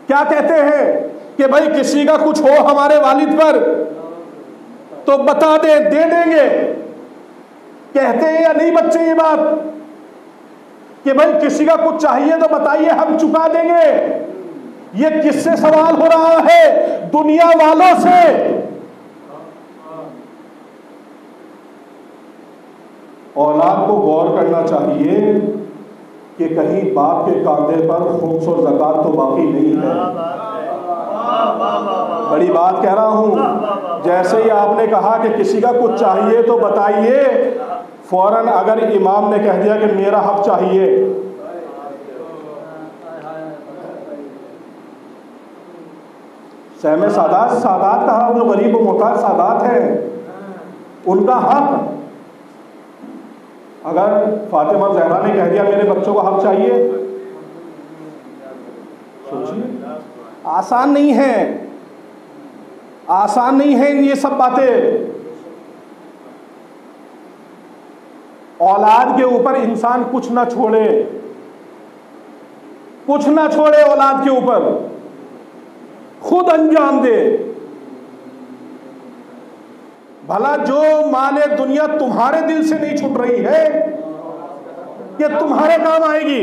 क्या कहते हैं कि भाई किसी का कुछ हो हमारे वालिद पर तो बता दें, दे देंगे। कहते हैं या नहीं बच्चे ये बात कि भाई किसी का कुछ चाहिए तो बताइए, हम चुका देंगे। ये किससे सवाल हो रहा है? दुनिया वालों से। औलाद को गौर करना चाहिए कि कहीं बाप के कांधे पर खुम्स और ज़कात तो बाकी नहीं है। बड़ी बात कह रहा हूं। जैसे ही आपने कहा कि किसी का कुछ चाहिए तो बताइए, फौरन अगर इमाम ने कह दिया कि मेरा हक चाहिए, सहमे सादात, सादात कहा जो गरीब व मोहताज सादात हैं, उनका हक। अगर फातिमा जहरा ने कह दिया मेरे बच्चों को हक चाहिए, सोचिए। आसान नहीं है, आसान नहीं है ये सब बातें। औलाद के ऊपर इंसान कुछ ना छोड़े, कुछ ना छोड़े औलाद के ऊपर, खुद अंजाम दे। भला जो माने दुनिया तुम्हारे दिल से नहीं छूट रही है कि तुम्हारे काम आएगी,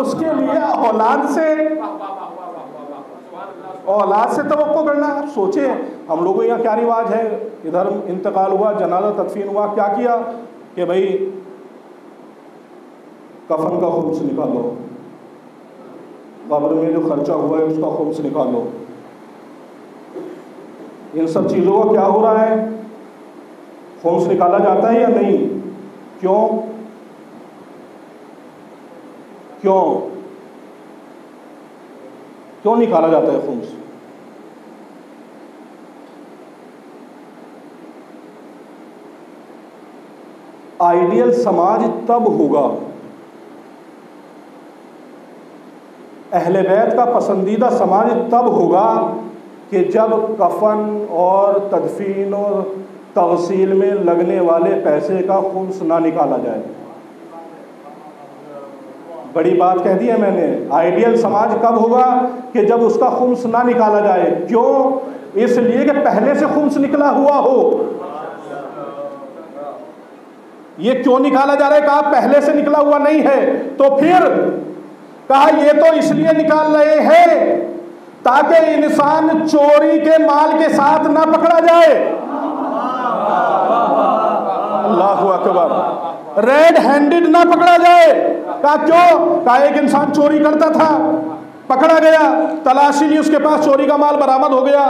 उसके लिए औलाद से औलाद से तवक्को करना। आप सोचे हम लोगों यहाँ क्या रिवाज है। इधर इंतकाल हुआ, जनाजा तदफीन हुआ, क्या किया कि भाई कफन का खुम्स निकालो, कब्र में जो खर्चा हुआ है उसका खुम्स निकालो। इन सब चीज़ों का क्या हो रहा है? खुम्स निकाला जाता है या नहीं? क्यों क्यों क्यों निकाला जाता है खुम्स? आइडियल समाज तब होगा, अहले बैत का पसंदीदा समाज तब होगा कि जब कफन और तदफीन और तगसील में लगने वाले पैसे का खुम्स ना निकाला जाए। बड़ी बात कह दी है मैंने। आइडियल समाज कब होगा कि जब उसका खुम्स ना निकाला जाए। क्यों? इसलिए कि पहले से खुम्स निकला हुआ हो। ये क्यों निकाला जा रहा है? कहा पहले से निकला हुआ नहीं है, तो फिर कहा ये तो इसलिए निकाल रहे हैं ताकि इंसान चोरी के माल के साथ ना पकड़ा जाए। अल्लाहू अकबर। रेड हैंडेड ना पकड़ा जाए। कहा क्यों? कहा एक इंसान चोरी करता था, पकड़ा गया, तलाशी ली, उसके पास चोरी का माल बरामद हो गया।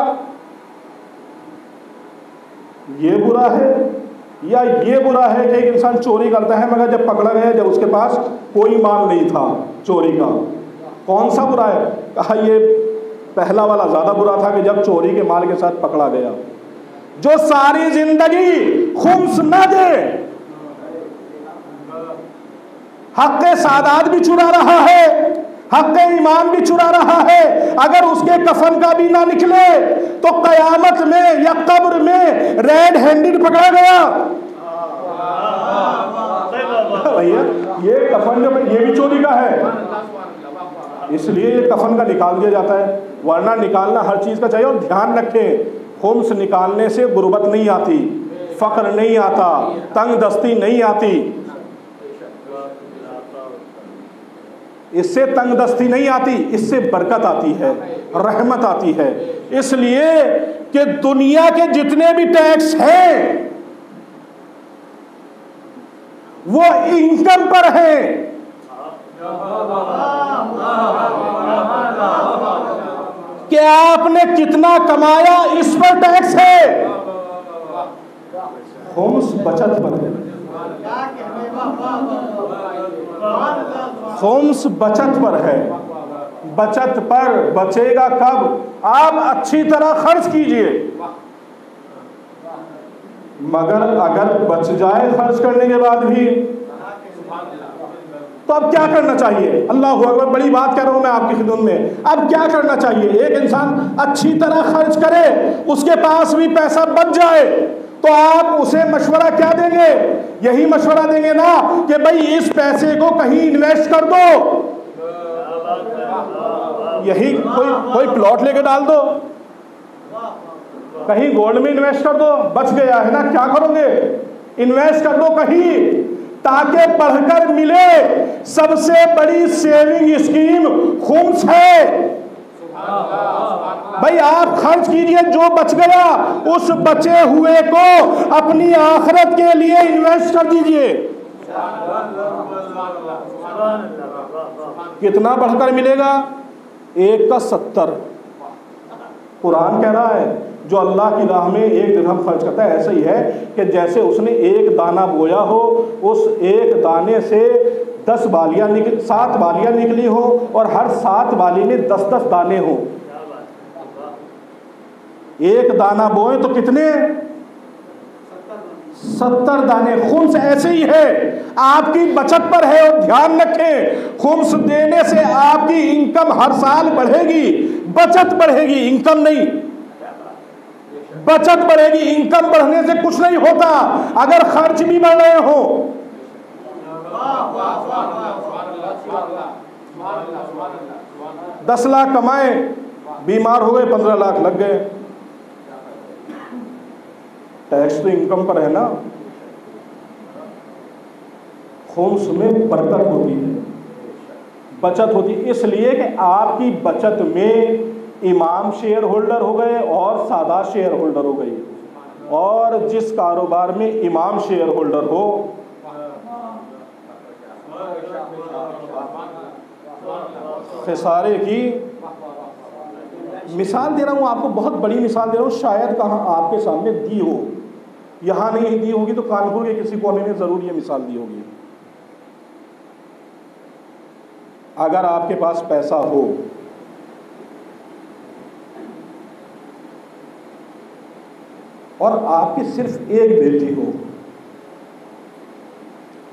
ये बुरा है या ये बुरा है कि एक इंसान चोरी करता है मगर जब पकड़ा गया, जब उसके पास कोई माल नहीं था चोरी का, कौन सा बुरा है? कहा ये पहला वाला ज़्यादा बुरा था कि जब चोरी के माल के साथ पकड़ा गया। जो सारी जिंदगी खुम्स न दे, हक़ सादात भी चुरा रहा है, हक़ ईमान भी चुरा रहा है, अगर उसके कफन का भी ना निकले तो कयामत में या कब्र में रेड हैंडेड पकड़ा गया। भैया ये कफन जो ये भी चोरी का है, इसलिए ये कफन का निकाल दिया जाता है, वरना निकालना हर चीज़ का चाहिए। और ध्यान रखें, खुम्स निकालने से गुर्बत नहीं आती, फक्र नहीं आता, तंग दस्ती नहीं आती। इससे तंगदस्ती नहीं आती, इससे बरकत आती है, रहमत आती है। इसलिए कि दुनिया के जितने भी टैक्स हैं वो इनकम पर हैं। कि आपने कितना कमाया इस पर टैक्स है, खुम्स बचत पर है। खुम्स बचत पर है। बचत पर बचेगा कब? आप अच्छी तरह खर्च कीजिए, मगर अगर बच जाए खर्च करने के बाद भी तो अब क्या करना चाहिए? अल्लाह हू अकबर, बड़ी बात कह रहा हूँ मैं आपकी खिदमत में। अब क्या करना चाहिए? एक इंसान अच्छी तरह खर्च करे, उसके पास भी पैसा बच जाए, तो आप उसे मशवरा क्या देंगे? यही मशवरा देंगे ना कि भाई इस पैसे को कहीं इन्वेस्ट कर दो, यही कोई कोई प्लॉट लेके डाल दो, कहीं गोल्ड में इन्वेस्ट कर दो, बच गया है ना, क्या करोगे? इन्वेस्ट कर दो कहीं, ताकि पढ़कर मिले। सबसे बड़ी सेविंग स्कीम खुम्स है। भाई आप खर्च कीजिए, जो बच गया उस बचे हुए को अपनी आखिरत के लिए इन्वेस्ट कर दीजिए। कितना बढ़कर मिलेगा? एक का सत्तर। कुरान कह रहा है जो अल्लाह की राह में एक दिरहम खर्च करता है, ऐसा ही है कि जैसे उसने एक दाना बोया हो, उस एक दाने से दस बालियाँ निकल सात बालियाँ निकली हो, और हर सात बाली में दस दस दाने हो। एक दाना बोए तो कितने? सत्तर दाने। खुम्स ऐसे ही है, आपकी बचत पर है। और ध्यान रखें, खुम्स देने से आपकी इनकम हर साल बढ़ेगी, बचत बढ़ेगी, इनकम नहीं। बचत बढ़ेगी, इनकम बढ़ने से कुछ नहीं होता अगर खर्च भी बढ़ रहे हो। दस लाख कमाए, बीमार हो गए, पंद्रह लाख लग गए। टैक्स तो इनकम पर है ना। खुम्स में बरकत होती है, बचत होती है, इसलिए कि आपकी बचत में इमाम शेयर होल्डर हो गए और सादा शेयर होल्डर हो गई। और जिस कारोबार में इमाम शेयर होल्डर हो, खिसारे की मिसाल दे रहा हूँ आपको, बहुत बड़ी मिसाल दे रहा हूँ, शायद कहाँ आपके सामने दी हो, यहाँ नहीं दी होगी तो कानपुर के किसी कोने में ज़रूर ये मिसाल दी होगी। अगर आपके पास पैसा हो, और आपकी सिर्फ एक बेटी हो,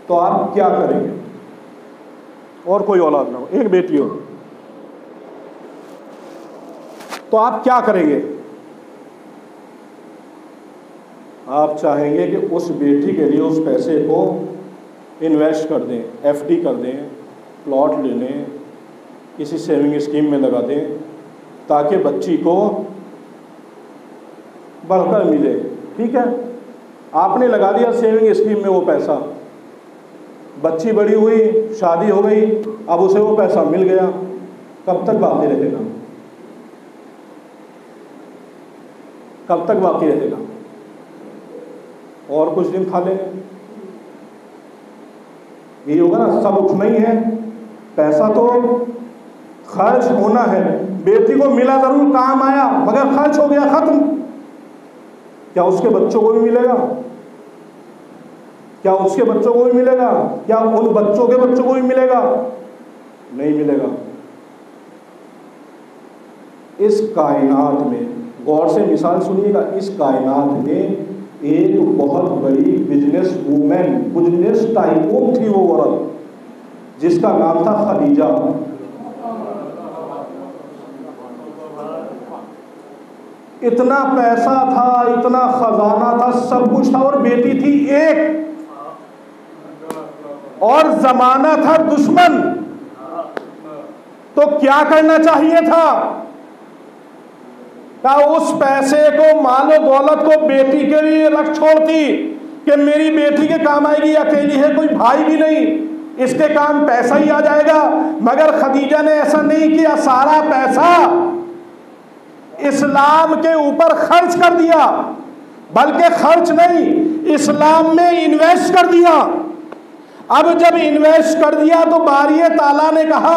तो आप क्या करेंगे? और कोई औलाद ना हो, एक बेटी हो, तो आप क्या करेंगे? आप चाहेंगे कि उस बेटी के लिए उस पैसे को इन्वेस्ट कर दें, एफडी कर दें, प्लॉट ले लें, किसी सेविंग स्कीम में लगा दें, ताकि बच्ची को बढ़कर मिले। ठीक है, आपने लगा दिया सेविंग स्कीम में वो पैसा, बच्ची बड़ी हुई, शादी हो गई, अब उसे वो पैसा मिल गया, कब तक बाकी रहेगा? कब तक बाकी रहेगा? और कुछ दिन खा लेंगे, ये होगा ना। सब उठना ही है, पैसा तो खर्च होना है। बेटी को मिला जरूर, काम आया, मगर खर्च हो गया, खत्म। क्या उसके बच्चों को भी मिलेगा? क्या उसके बच्चों को भी मिलेगा? क्या उन बच्चों के बच्चों को भी मिलेगा? नहीं मिलेगा। इस कायनात में, गौर से मिसाल सुनिएगा, इस कायनात में एक बहुत बड़ी बिजनेस वूमेन, बिजनेस टाइकून थी वो औरत, जिसका नाम था खदीजा। इतना पैसा था, इतना खजाना था, सब कुछ था, और बेटी थी एक, और जमाना था दुश्मन। तो क्या करना चाहिए था? क्या उस पैसे को, मालो दौलत को बेटी के लिए रख छोड़ती कि मेरी बेटी के काम आएगी, अकेली है, कोई भाई भी नहीं, इसके काम पैसा ही आ जाएगा? मगर खदीजा ने ऐसा नहीं किया, सारा पैसा इस्लाम के ऊपर खर्च कर दिया, बल्कि खर्च नहीं, इस्लाम में इन्वेस्ट कर दिया। अब जब इन्वेस्ट कर दिया तो बारिए ताला ने कहा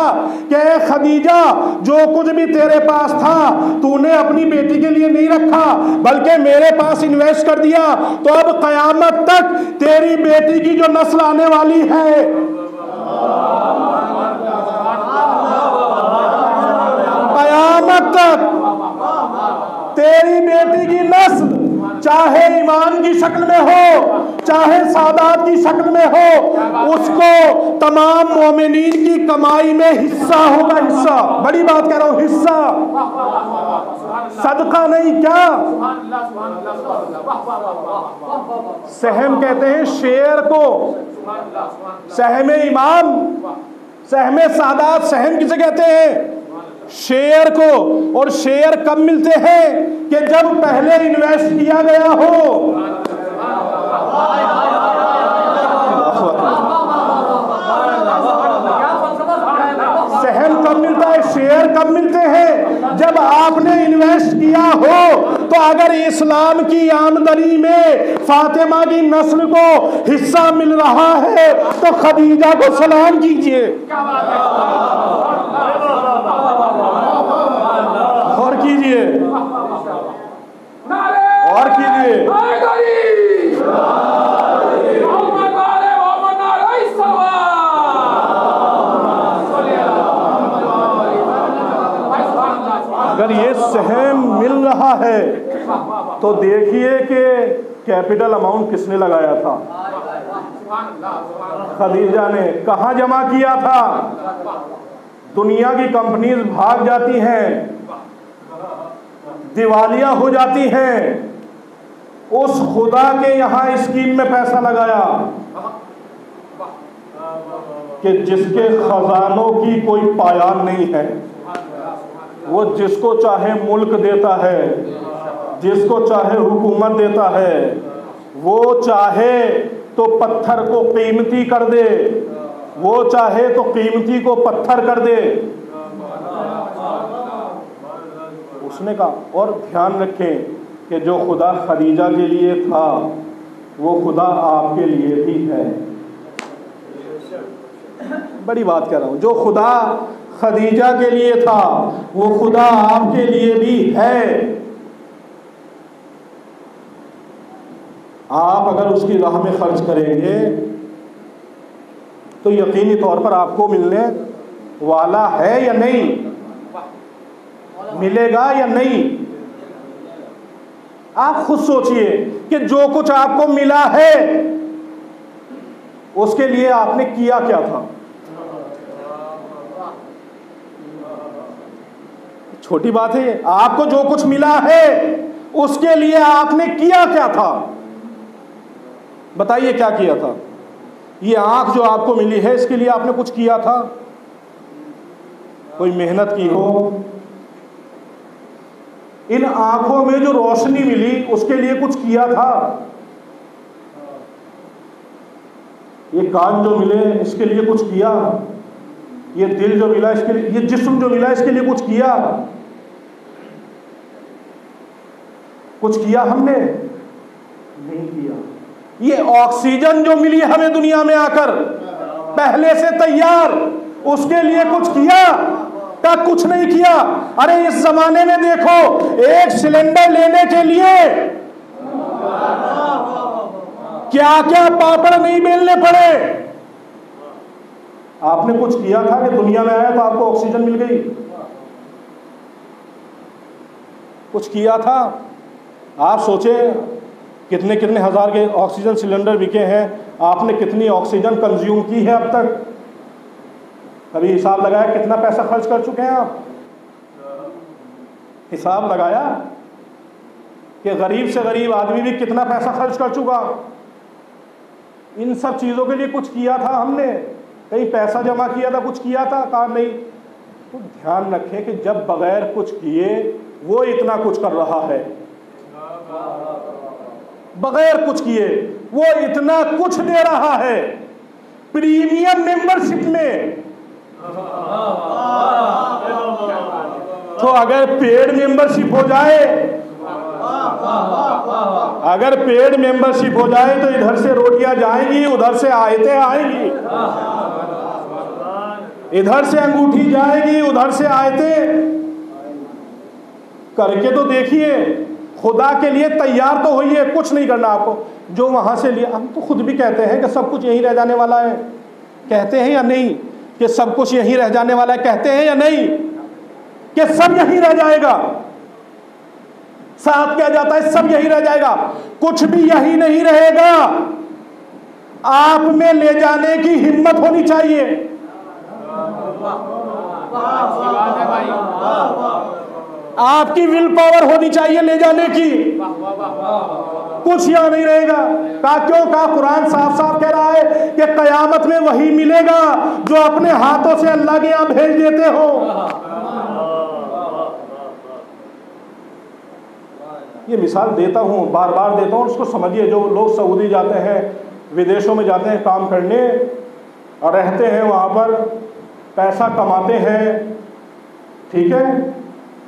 कि खदीजा, जो कुछ भी तेरे पास था तूने अपनी बेटी के लिए नहीं रखा, बल्कि मेरे पास इन्वेस्ट कर दिया, तो अब कयामत तक तेरी बेटी की जो नस्ल आने वाली है, कयामत तक तेरी बेटी की नस्ल चाहे ईमान की शक्ल में हो, चाहे सादात की शक्ल में हो, उसको तमाम मोमिनीन की कमाई में हिस्सा होगा। हिस्सा, बड़ी बात कह रहा हूँ, हिस्सा सदका नहीं। क्या सहम कहते हैं शेर को, सहम इमाम, सहम सादात, सहम किसे कहते हैं? शेयर को। और शेयर कब मिलते हैं? कि जब पहले इन्वेस्ट किया गया हो। सहम कब मिलता है, शेयर कब मिलते हैं? जब आपने इन्वेस्ट किया हो। तो अगर इस्लाम की आमदनी में फातिमा की नस्ल को हिस्सा मिल रहा है तो खदीजा को सलाम कीजिए। और कीजिए। अगर ये सहम मिल रहा है तो देखिए कि कैपिटल अमाउंट किसने लगाया था। खदीजा ने कहाँ जमा किया था? दुनिया की कंपनीज भाग जाती हैं, दिवालिया हो जाती हैं, उस खुदा के यहाँ स्कीम में पैसा लगाया कि जिसके खजानों की कोई पायान नहीं है। वो जिसको चाहे मुल्क देता है, जिसको चाहे हुकूमत देता है, वो चाहे तो पत्थर को कीमती कर दे, वो चाहे तो कीमती को पत्थर कर दे। उसने कहा, और ध्यान रखें कि जो खुदा खदीजा के लिए था वो खुदा आपके लिए भी है। बड़ी बात कर रहा हूँ, जो खुदा खदीजा के लिए था वो खुदा आपके लिए भी है। आप अगर उसकी राह में खर्च करेंगे तो यकीनी तौर पर आपको मिलने वाला है या नहीं, मिलेगा या नहीं? आप खुद सोचिए कि जो कुछ आपको मिला है उसके लिए आपने किया क्या था। छोटी बात है, आपको जो कुछ मिला है उसके लिए आपने किया क्या था? बताइए क्या किया था? ये आंख जो आपको मिली है इसके लिए आपने कुछ किया था? कोई मेहनत की हो? इन आंखों में जो रोशनी मिली उसके लिए कुछ किया था? ये कान जो मिले इसके लिए कुछ किया? ये दिल जो मिला इसके लिए, ये जिस्म जो मिला इसके लिए कुछ किया? कुछ किया हमने? नहीं किया। ये ऑक्सीजन जो मिली हमें दुनिया में आकर पहले से तैयार, उसके लिए कुछ किया? कुछ नहीं किया। अरे इस जमाने में देखो, एक सिलेंडर लेने के लिए क्या क्या पापड़ नहीं बेलने पड़े। आपने कुछ किया था कि दुनिया में आए तो आपको ऑक्सीजन मिल गई? कुछ किया था? आप सोचे कितने कितने हजार के ऑक्सीजन सिलेंडर बिके हैं, आपने कितनी ऑक्सीजन कंज्यूम की है अब तक? कभी हिसाब लगाया कितना पैसा खर्च कर चुके हैं आप? हिसाब लगाया कि गरीब से गरीब आदमी भी कितना पैसा खर्च कर चुका? इन सब चीज़ों के लिए कुछ किया था हमने? कहीं पैसा जमा किया था? कुछ किया था? कहा नहीं। तो ध्यान रखें कि जब बगैर कुछ किए वो इतना कुछ कर रहा है, बगैर कुछ किए वो इतना कुछ दे रहा है। प्रीमियम मेंबरशिप में तो अगर पेड मेंबरशिप हो जाए, अगर पेड मेंबरशिप हो जाए तो इधर से रोटियां जाएंगी, उधर से आयतें आएंगी, इधर से अंगूठी जाएगी, उधर से आयतें। करके तो देखिए, खुदा के लिए तैयार तो होइए। कुछ नहीं करना आपको, जो वहां से लिया। हम तो खुद भी कहते हैं कि सब कुछ यहीं रह जाने वाला है, कहते हैं या नहीं कि सब कुछ यहीं रह जाने वाला है? कहते हैं या नहीं कि सब यहीं रह जाएगा? साथ क्या जाता है, सब यही रह जाएगा, कुछ भी यही नहीं रहेगा। आप में ले जाने की हिम्मत होनी चाहिए। आपकी विल पावर होनी चाहिए ले जाने की। कुछ यहाँ नहीं रहेगा। का क्यों? का कुरान साफ साफ कह रहा है कि कयामत में वही मिलेगा जो अपने हाथों से अल्लाह के यहाँ भेज देते हो। ये मिसाल देता हूँ, बार बार देता हूँ, उसको समझिए। जो लोग सऊदी जाते हैं, विदेशों में जाते हैं काम करने और रहते हैं वहाँ पर, पैसा कमाते हैं, ठीक है,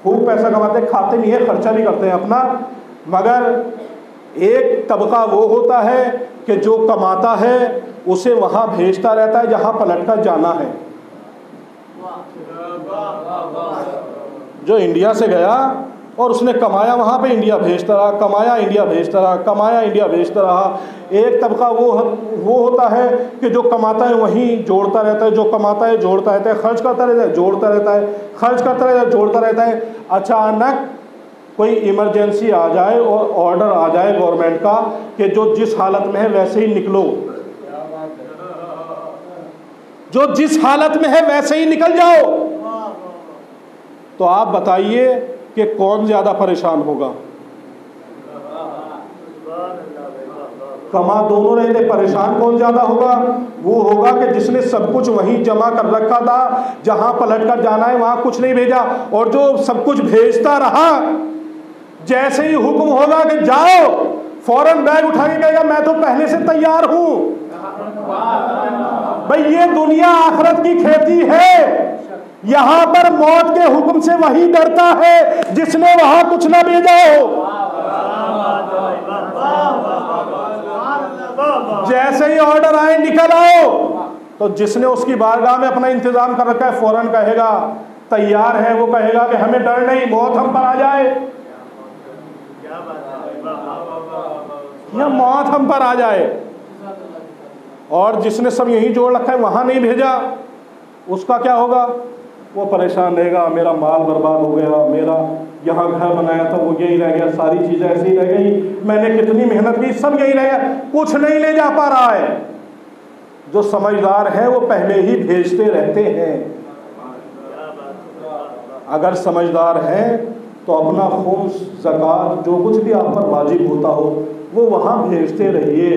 खूब पैसा कमाते हैं, खाते भी हैं, खर्चा भी करते हैं अपना। मगर एक तबका वो होता है कि जो कमाता है उसे वहाँ भेजता रहता है जहाँ पलट कर जाना है। जो इंडिया से गया और उसने कमाया, वहाँ पे इंडिया भेजता रहा, कमाया इंडिया भेजता रहा, कमाया इंडिया भेजता रहा। एक तबका वो वो होता है कि जो कमाता है वहीं जोड़ता रहता है, जो कमाता है जोड़ता रहता है, खर्च करता रहता है, जोड़ता रहता है, खर्च करता रहता है, जोड़ता रहता है। अचानक कोई इमरजेंसी आ जाए और ऑर्डर आ जाए गवर्नमेंट का कि जो जिस हालत में है वैसे ही निकलो, जो जिस हालत में है वैसे ही निकल जाओ, तो आप बताइए कि कौन ज्यादा परेशान होगा? कमा दोनों रहे, परेशान कौन ज्यादा होगा? वो होगा कि जिसने सब कुछ वहीं जमा कर रखा था, जहां पलट कर जाना है वहां कुछ नहीं भेजा। और जो सब कुछ भेजता रहा, जैसे ही हुक्म होगा कि जाओ, फौरन बैग उठा के कहेगा मैं तो पहले से तैयार हूं। भाई ये दुनिया आखिरत की खेती है। यहां पर मौत के हुक्म से वही डरता है जिसने वहां कुछ ना भेजा हो। जैसे ही ऑर्डर आए निकल आओ, तो जिसने उसकी बारगाह में अपना इंतजाम कर रखा है फौरन कहेगा तैयार है। वो कहेगा कि हमें डर नहीं, मौत हम पर आ जाए या मौत हम पर आ जाए। और जिसने सब यही जोड़ रखा है वहां नहीं भेजा, उसका क्या होगा? वो परेशान रहेगा, मेरा माल बर्बाद हो गया, मेरा यहाँ घर बनाया था वो यही रह गया, सारी चीजें ऐसी रह गई, मैंने कितनी मेहनत की सब यही रह गया, कुछ नहीं ले जा पा रहा है। जो समझदार है वो पहले ही भेजते रहते हैं। अगर समझदार है तो अपना खून, ज़कात, जो कुछ भी आप पर वाजिब होता हो वो वहाँ भेजते रहिए,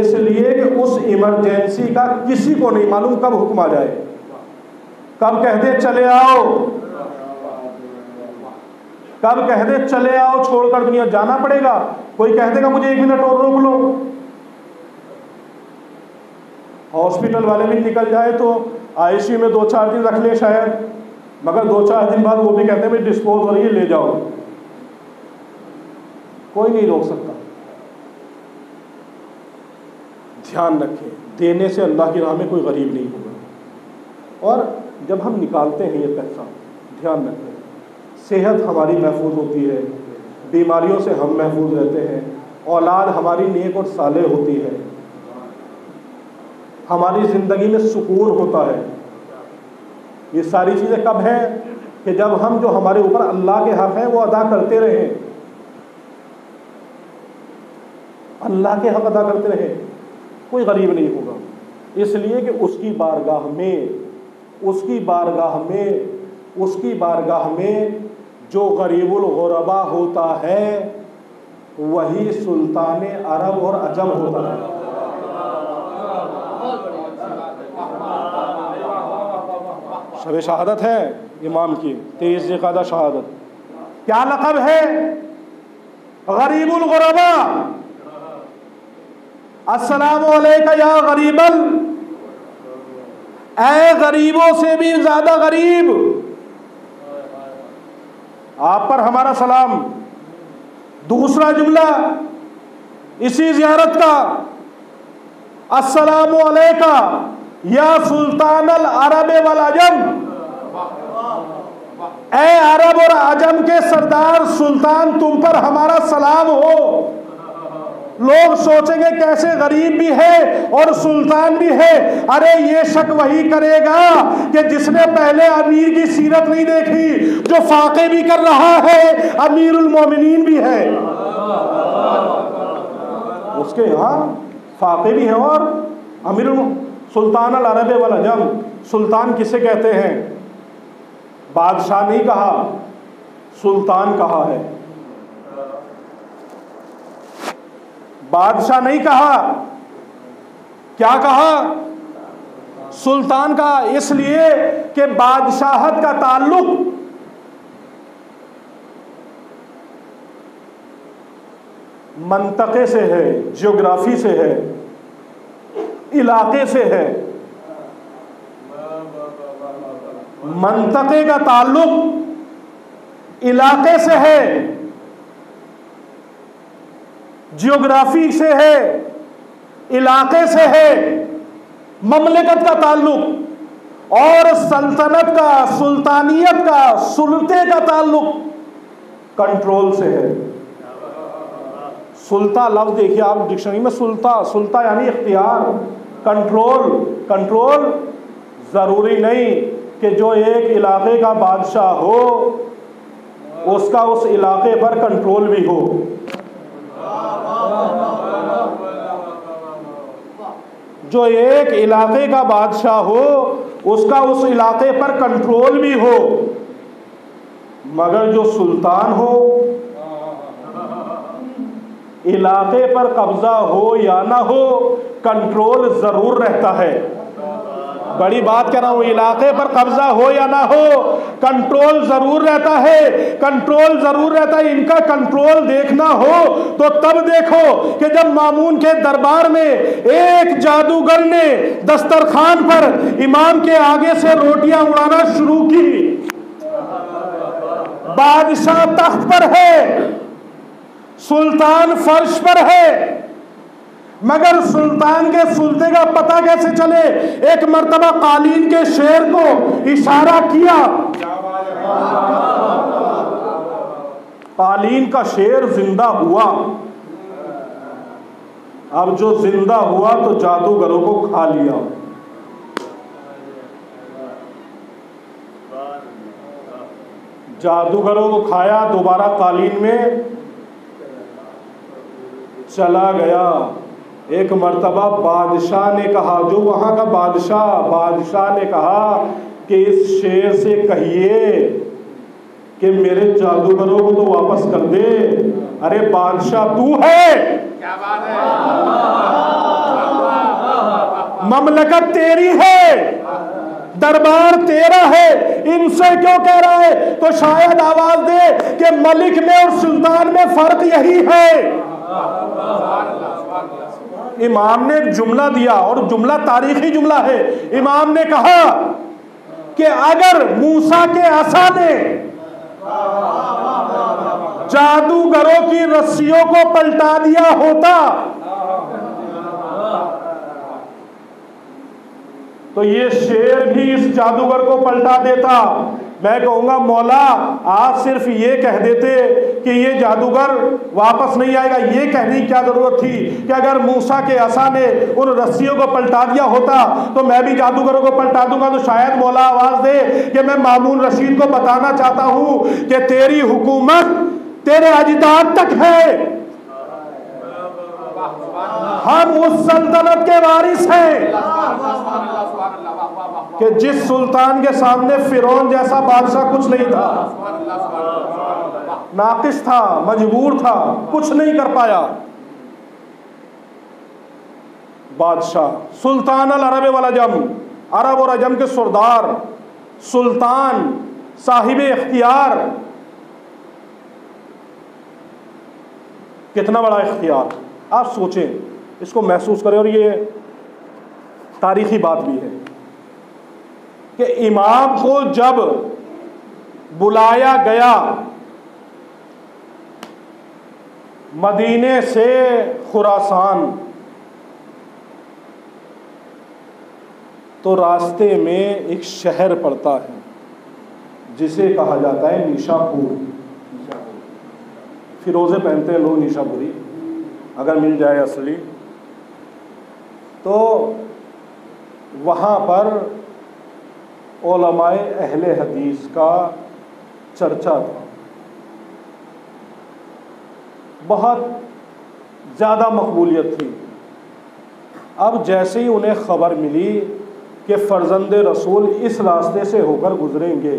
इसलिए कि उस इमरजेंसी का किसी को नहीं मालूम कब हुक्म आ जाए, कब कह दे चले आओ, कब कह दे चले आओ, छोड़कर दुनिया जाना पड़ेगा। कोई कह देगा मुझे एक मिनट और रोक लो, हॉस्पिटल वाले भी निकल जाए तो आईसीयू में दो चार दिन रख ले शायद, मगर दो चार दिन बाद वो भी कहते हैं भाई डिस्पोज हो रही है ले जाओ, कोई नहीं रोक सकता। ध्यान रखें, देने से अल्लाह की राह में कोई गरीब नहीं होगा। और जब हम निकालते हैं ये पैसा, ध्यान रखें सेहत हमारी महफूज होती है, बीमारियों से हम महफूज रहते हैं, औलाद हमारी नेक और साले होती है, हमारी ज़िंदगी में सुकून होता है। ये सारी चीज़ें कब हैं? कि जब हम जो हमारे ऊपर अल्लाह के हक़ हैं वो अदा करते रहें, अल्लाह के हक़ अदा करते रहें, कोई गरीब नहीं होगा। इसलिए कि उसकी बारगाह में, उसकी बारगाह में, उसकी बारगाह में जो गरीबुल गुरबा होता है वही सुल्तान अरब और अजम होता है। शब शहादत है इमाम की, तेईस ज़िलक़ादा शहादत। क्या लक़ब है? गरीबुल गुरबा। अस्सलामु अलैका या गरीबल, ऐ गरीबों से भी ज्यादा गरीब, आप पर हमारा सलाम। दूसरा जुमला इसी ज़ियारत का, अस्सलामु अलैका या सुल्तानल अरब वल अजम, ऐ अरब और अजम के सरदार सुल्तान तुम पर हमारा सलाम हो। लोग सोचेंगे कैसे गरीब भी है और सुल्तान भी है। अरे ये शक वही करेगा कि जिसने पहले अमीर की सीरत नहीं देखी, जो फाके भी कर रहा है, अमीरुल मोमिनीन भी है, उसके यहाँ फाके भी है और अमीर। सुल्तान अल अरब वल अजम, सुल्तान किसे कहते हैं? बादशाह नहीं कहा, सुल्तान कहा है। बादशाह नहीं कहा, क्या कहा? सुल्तान कहा। इसलिए कि बादशाहत का ताल्लुक मंतके से है, ज्योग्राफी से है, इलाके से है। मंतके का ताल्लुक इलाके से है, ज्योग्राफी से है, इलाके से है, ममलिकत का ताल्लुक, और सल्तनत का, सुल्तानियत का, सुल्ते का ताल्लुक कंट्रोल से है। सुल्ता लफ्ज देखिए आप डिक्शनरी में, सुल्ता, सुल्ता यानी इख्तियार, कंट्रोल। कंट्रोल जरूरी नहीं कि जो एक इलाके का बादशाह हो उसका उस इलाके पर कंट्रोल भी हो। जो एक इलाके का बादशाह हो उसका उस इलाके पर कंट्रोल भी हो, मगर जो सुल्तान हो, इलाके पर कब्जा हो या ना हो, कंट्रोल जरूर रहता है। बड़ी बात कह रहा हूं, इलाके पर कब्जा हो या ना हो कंट्रोल जरूर रहता है, कंट्रोल जरूर रहता है। इनका कंट्रोल देखना हो तो तब देखो कि जब मामून के दरबार में एक जादूगर ने दस्तरखान पर इमाम के आगे से रोटियां उड़ाना शुरू की। बादशाह तख्त पर है, सुल्तान फर्श पर है, मगर सुल्तान के सुलते का पता कैसे चले? एक मर्तबा कालीन के शेर को इशारा किया। कालीन का शेर जिंदा हुआ। अब जो जिंदा हुआ तो जादूगरों को खा लिया। जादूगरों को खाया, दोबारा कालीन में चला गया। एक मर्तबा बादशाह ने कहा, जो वहां का बादशाह, बादशाह ने कहा कि इस शेर से कहिए कि मेरे जादूगरों को तो वापस कर दे। अरे बादशाह तू है, क्या बात है, ममलकत तेरी है, दरबार तेरा है, इनसे क्यों कह रहा है? तो शायद आवाज दे कि मलिक में और सुल्तान में फर्क यही है। इमाम ने एक जुमला दिया और जुमला तारीखी जुमला है। इमाम ने कहा कि अगर मूसा के आसा ने जादूगरों की रस्सियों को पलटा दिया होता तो ये शेर भी इस जादूगर को पलटा देता। मैं कहूंगा मौला आप सिर्फ ये कह देते कि ये जादूगर वापस नहीं आएगा, ये कहने की क्या जरूरत थी कि अगर मूसा के आसा ने उन रस्सियों को पलटा दिया होता तो मैं भी जादूगरों को पलटा दूंगा। तो शायद मौला आवाज दे कि मैं मामून रशीद को बताना चाहता हूं कि तेरी हुकूमत तेरे अजदाद तक है, हम उस सल्तनत के वारिस हैं कि जिस सुल्तान के सामने फिरौन जैसा बादशाह कुछ नहीं था, नाकिस था, मजबूर था, कुछ नहीं कर पाया। बादशाह सुल्तान अल अरब वल अजम, अरब और अजम के सरदार, सुल्तान, साहिब इख्तियार। कितना बड़ा इख्तियार, आप सोचें, इसको महसूस करें। और ये तारीखी बात भी है कि इमाम को जब बुलाया गया मदीने से खुरासान, तो रास्ते में एक शहर पड़ता है जिसे कहा जाता है निशापुर। फिरोज़े पहनते हैं लोग निशापुरी, अगर मिल जाए असली, तो वहाँ पर उलमाए अहले हदीस का चर्चा था, बहुत ज़्यादा मकबूलियत थी। अब जैसे ही उन्हें ख़बर मिली कि फ़र्जंद रसूल इस रास्ते से होकर गुजरेंगे,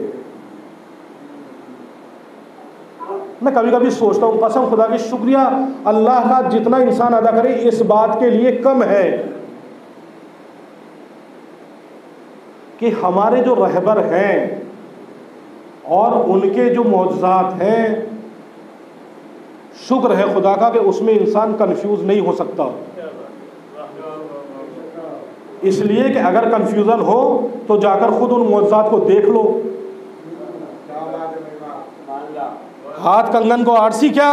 मैं कभी कभी सोचता हूँ कसम खुदा की, शुक्रिया अल्लाह का जितना इंसान अदा करे इस बात के लिए कम है कि हमारे जो रहबर हैं और उनके जो मौजज़ात हैं, शुक्र है खुदा का कि उसमें इंसान कंफ्यूज नहीं हो सकता। इसलिए कि अगर कंफ्यूजन हो तो जाकर खुद उन मौजज़ात को देख लो। हाथ कंगन को आरसी क्या,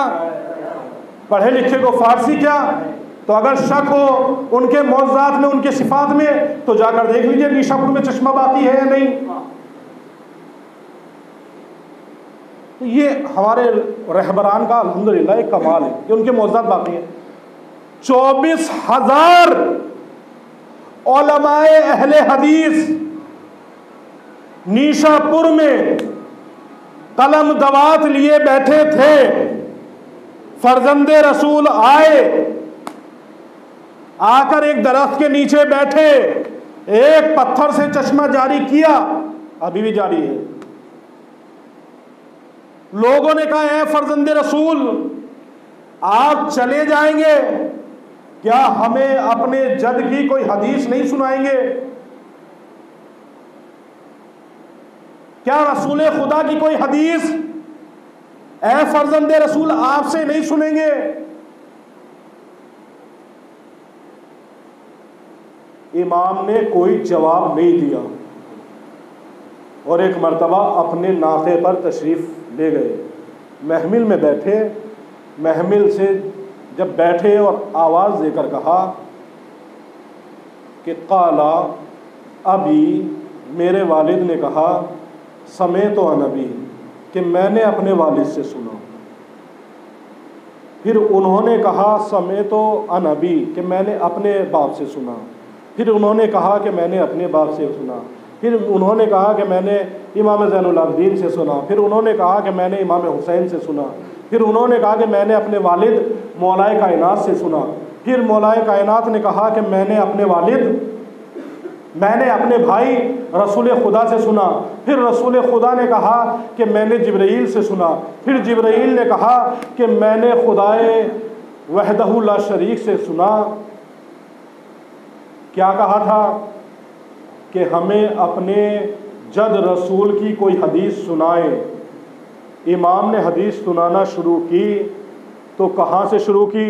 पढ़े लिखे को फारसी क्या। तो अगर शक हो उनके मौजज़ात में, उनके सिफात में, तो जाकर देख लीजिए निशापुर में चश्मा बाती है या नहीं। तो ये हमारे रहबरान का अल्हम्दुलिल्लाह एक कमाल है कि उनके मौजज़ात बाकी हैं। चौबीस हजार उलमाए अहले हदीस निशापुर में कलम दवात लिए बैठे थे। फर्जंदे रसूल आए, आकर एक दरख्त के नीचे बैठे, एक पत्थर से चश्मा जारी किया, अभी भी जारी है। लोगों ने कहा, ऐ फर्जंदे रसूल आप चले जाएंगे, क्या हमें अपने जद की कोई हदीस नहीं सुनाएंगे? क्या रसूल खुदा की कोई हदीस ऐ फर्जंदे रसूल आपसे नहीं सुनेंगे? इमाम ने कोई जवाब नहीं दिया और एक मर्तबा अपने नाके पर तशरीफ़ ले गए। महमिल में बैठे, महमिल से जब बैठे और आवाज़ देकर कहा कि काला अभी, मेरे वालिद ने कहा, समय तो अनबी, कि मैंने अपने वालिद से सुना। फिर उन्होंने कहा समय तो अनबी, कि मैंने अपने बाप से सुना। फिर उन्होंने कहा कि मैंने अपने बाप से सुना। फिर उन्होंने कहा कि मैंने इमाम ज़ैनुल आबदीन से सुना। फिर उन्होंने कहा कि मैंने इमाम हुसैन से सुना। फिर उन्होंने कहा कि मैंने अपने वालिद मौलाए कायनात से सुना। फिर मौलाए कायनात ने कहा कि मैंने अपने वालिद मैंने अपने भाई रसूल खुदा से सुना। फिर रसूल खुदा ने कहा कि मैंने जिब्रील से सुना। फिर जिब्रील ने कहा कि मैंने खुदाए वहदहू ला शरीक से सुना। क्या कहा था कि हमें अपने जद रसूल की कोई हदीस सुनाए। इमाम ने हदीस सुनाना शुरू की तो कहाँ से शुरू की?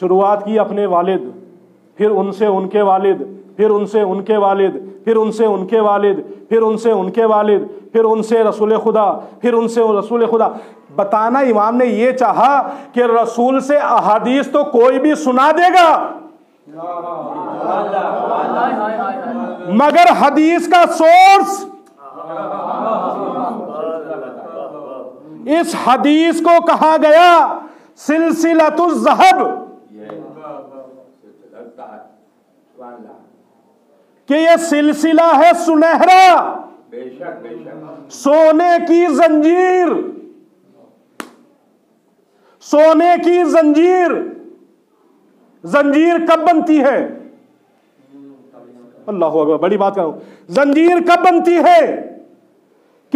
शुरुआत की अपने वालिद, फिर उनसे उनके वालिद, फिर उनसे उनके वालिद, फिर उनसे उनके वालिद, फिर उनसे उनके वालिद, फिर उनसे रसूल खुदा, फिर उनसे रसूल खुदा। बताना इमाम ने ये चाहा कि रसूल से अहादीस तो कोई भी सुना देगा, मगर हदीस का सोर्स, इस हदीस को कहा गया सिलसिलतुज़ ज़हब, कि यह सिलसिला है सुनहरा, बेशक बेशक सोने की जंजीर, सोने की जंजीर। जंजीर कब बनती है? अल्लाह हू अकबर, बड़ी बात कर रहा हूं। जंजीर कब बनती है?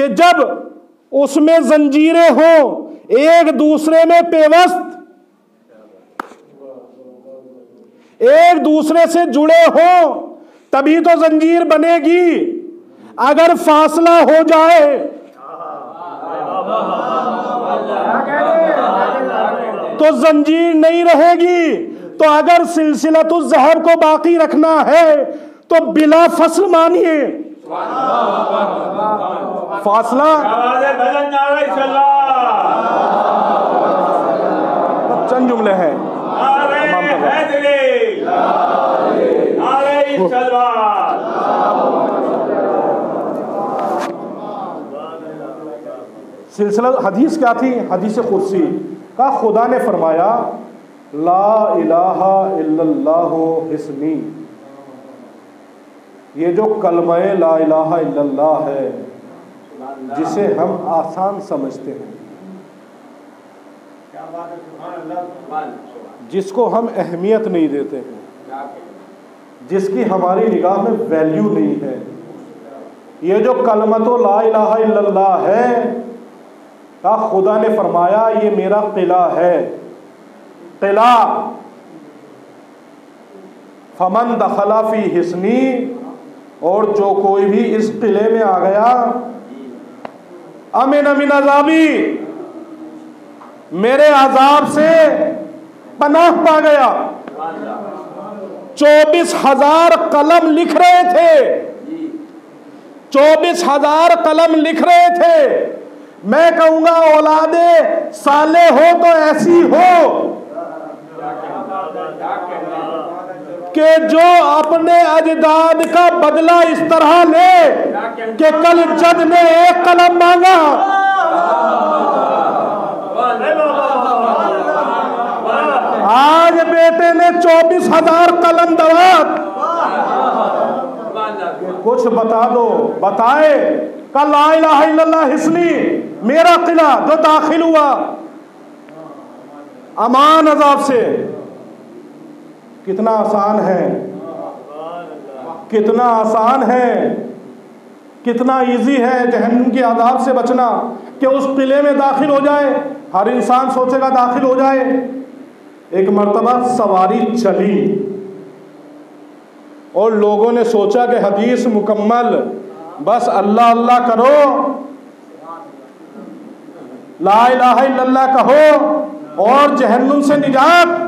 कि जब उसमें जंजीरें हो एक दूसरे में पेवस्त, एक दूसरे से जुड़े हो, तभी तो जंजीर बनेगी। अगर फासला हो जाए, तो जंजीर नहीं रहेगी। तो अगर सिलसिलतुज़ ज़हब को बाकी रखना है तो बिला फसल मानिए, फासला चंद जुमले हैं। सिलसिला हदीस क्या थी? हदीस कुर्सी का खुदा ने फरमाया ला इलाहा इल्लल्लाहु हिस्मी, ये जो कलमाए ला इलाहा इल्लल्लाह है जिसे हम आसान समझते हैं, जिसको हम अहमियत नहीं देते हैं, जिसकी हमारी निगाह में वैल्यू नहीं है, ये जो कलमतो ला इलाहा इल्लल्लाह है, का खुदा ने फरमाया ये मेरा किला है। किला फमन दखला फी हिस्नी, और जो कोई भी इस किले में आ गया अमिन अमिन अजाबी, मेरे अजाब से पनाह पा गया। चौबीस हजार कलम लिख रहे थे, चौबीस हजार कलम लिख रहे थे। मैं कहूंगा औलादे साले हो तो ऐसी हो कि जो अपने अजदाद का बदला इस तरह ले कि कल जद ने एक कलम मांगा। आज बेटे ने चौबीस हजार कलम दबा। कुछ बता दो, बताए कल ला इलाहा इल्लल्लाह हिस्नी, मेरा किला जो दाखिल हुआ अमान अजाब से। कितना आसान है, कितना आसान है, कितना इजी है जहन्नुम के आदाब से बचना कि उस किले में दाखिल हो जाए। हर इंसान सोचेगा दाखिल हो जाए। एक मर्तबा सवारी चली और लोगों ने सोचा कि हदीस मुकम्मल, बस अल्लाह अल्लाह करो, ला इलाहा इल्लल्लाह कहो और जहन्नुम से निजात।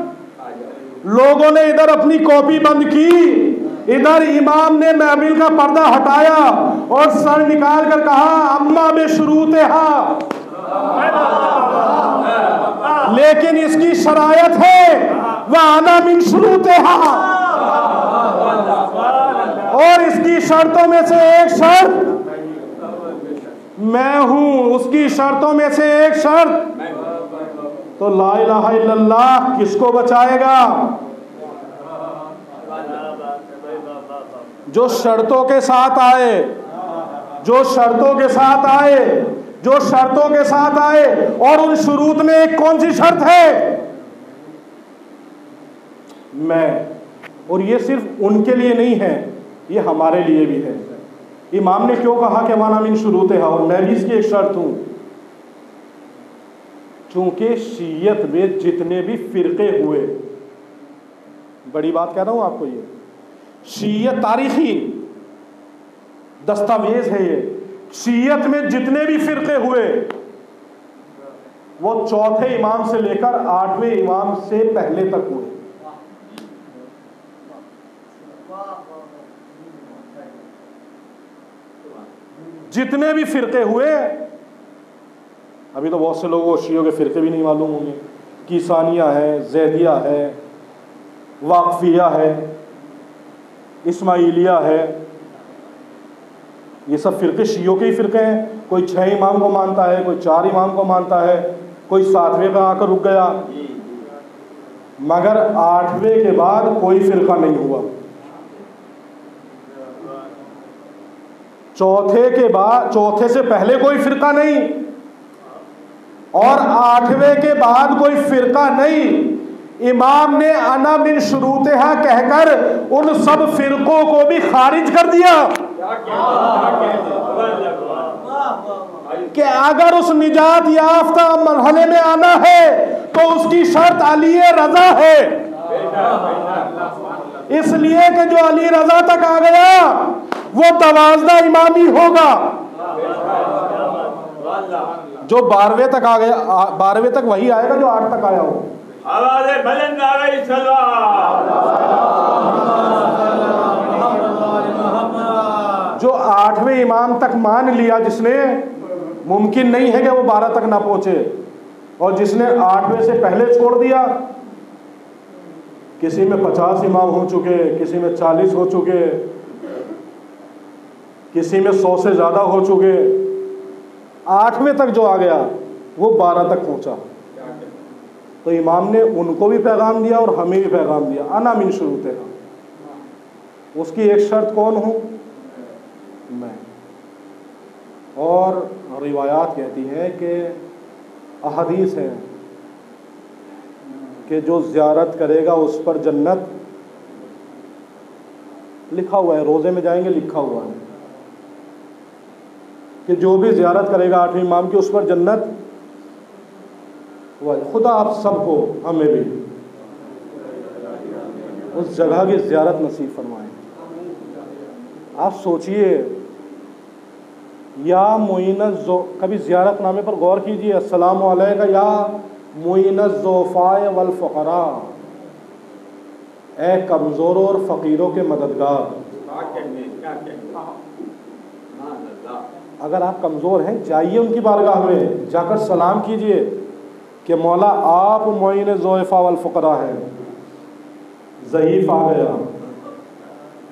लोगों ने इधर अपनी कॉपी बंद की, इधर इमाम ने महबिल का पर्दा हटाया और सर निकाल कर कहा अम्मा में शुरूतेहा। लेकिन इसकी शरायत है वह आना मिन शुरूतेहा, और इसकी शर्तों में से एक शर्त मैं हूं, उसकी शर्तों में से एक शर्त। तो ला इलाहा इल्लल्लाह किसको बचाएगा? जो शर्तों के साथ आए, जो शर्तों के साथ आए, जो शर्तों के साथ आए। और उन शुरूत में एक कौन सी शर्त है? मैं। और ये सिर्फ उनके लिए नहीं है, ये हमारे लिए भी है। इमाम ने क्यों कहा कि वाना मिन शुरूतेहा, और मैं भी इसकी एक शर्त हूं? चूंकि शीयत में जितने भी फिरके हुए, बड़ी बात कह रहा हूं आपको, ये शीयत तारीखी दस्तावेज है। ये शीयत में जितने भी फिरके हुए वो चौथे इमाम से लेकर आठवें इमाम से पहले तक हुए। जितने भी फिरके हुए, अभी तो बहुत से लोगों को शियों के फ़िरके भी नहीं मालूम होंगे। कीसानिया है, जैदिया है, वाकफिया है, इस्माइलिया है, ये सब फ़िरके शियों के ही फ़िरके हैं। कोई छः इमाम को मानता है, कोई चार इमाम को मानता है, कोई सातवें का आकर रुक गया, मगर आठवें के बाद कोई फ़िरका नहीं हुआ। चौथे के बाद, चौथे से पहले कोई फ़िरका नहीं और आठवें के बाद कोई फिरका नहीं। इमाम ने अना बिन शुरूतेहा कहकर उन सब फिरकों को भी खारिज कर दिया कि अगर उस निजात याफ्ता मरहले में आना है तो उसकी शर्त अली रजा है। इसलिए कि जो अली रजा तक आ गया वो तवाज़दा इमामी होगा। जो बारहवें तक आ गया, बारहवें तक वही आएगा जो आठ तक आया हो। जो आठवें इमाम तक मान लिया, जिसने, मुमकिन नहीं है कि वो बारह तक ना पहुंचे, और जिसने आठवें से पहले छोड़ दिया, किसी में पचास इमाम हो चुके, किसी में चालीस हो चुके, किसी में सौ से ज्यादा हो चुके। आठवें तक जो आ गया वो बारह तक पहुंचा। तो इमाम ने उनको भी पैगाम दिया और हमें भी पैगाम दिया, अना मिन शुरूतेहा, उसकी एक शर्त कौन हूँ मैं। और रिवायात कहती हैं कि अहदीस हैं कि जो ज़ियारत करेगा उस पर जन्नत लिखा हुआ है, रोज़े में जाएंगे लिखा हुआ है कि जो भी ज़ियारत करेगा आठवीं इमाम की उस पर जन्नत हुआ है। खुदा आप सबको हमें भी उस जगह की ज़ियारत नसीब फरमाए। आप सोचिए या मुइनज़ ज़ो, कभी ज़ियारतनामे पर गौर कीजिए, अस्सलाम वालेकुम या मुइनज़ ज़ोफ़ाए वल फ़ुक़रा, ए कमज़ोरों और फ़कीरों के मददगार। अगर आप कमज़ोर हैं जाइए उनकी बारगाह में, जाकर सलाम कीजिए कि मौला आप मुइनज़ ज़ोफ़ा वल फ़ुक़रा हैं, ज़ईफ़ आ गया,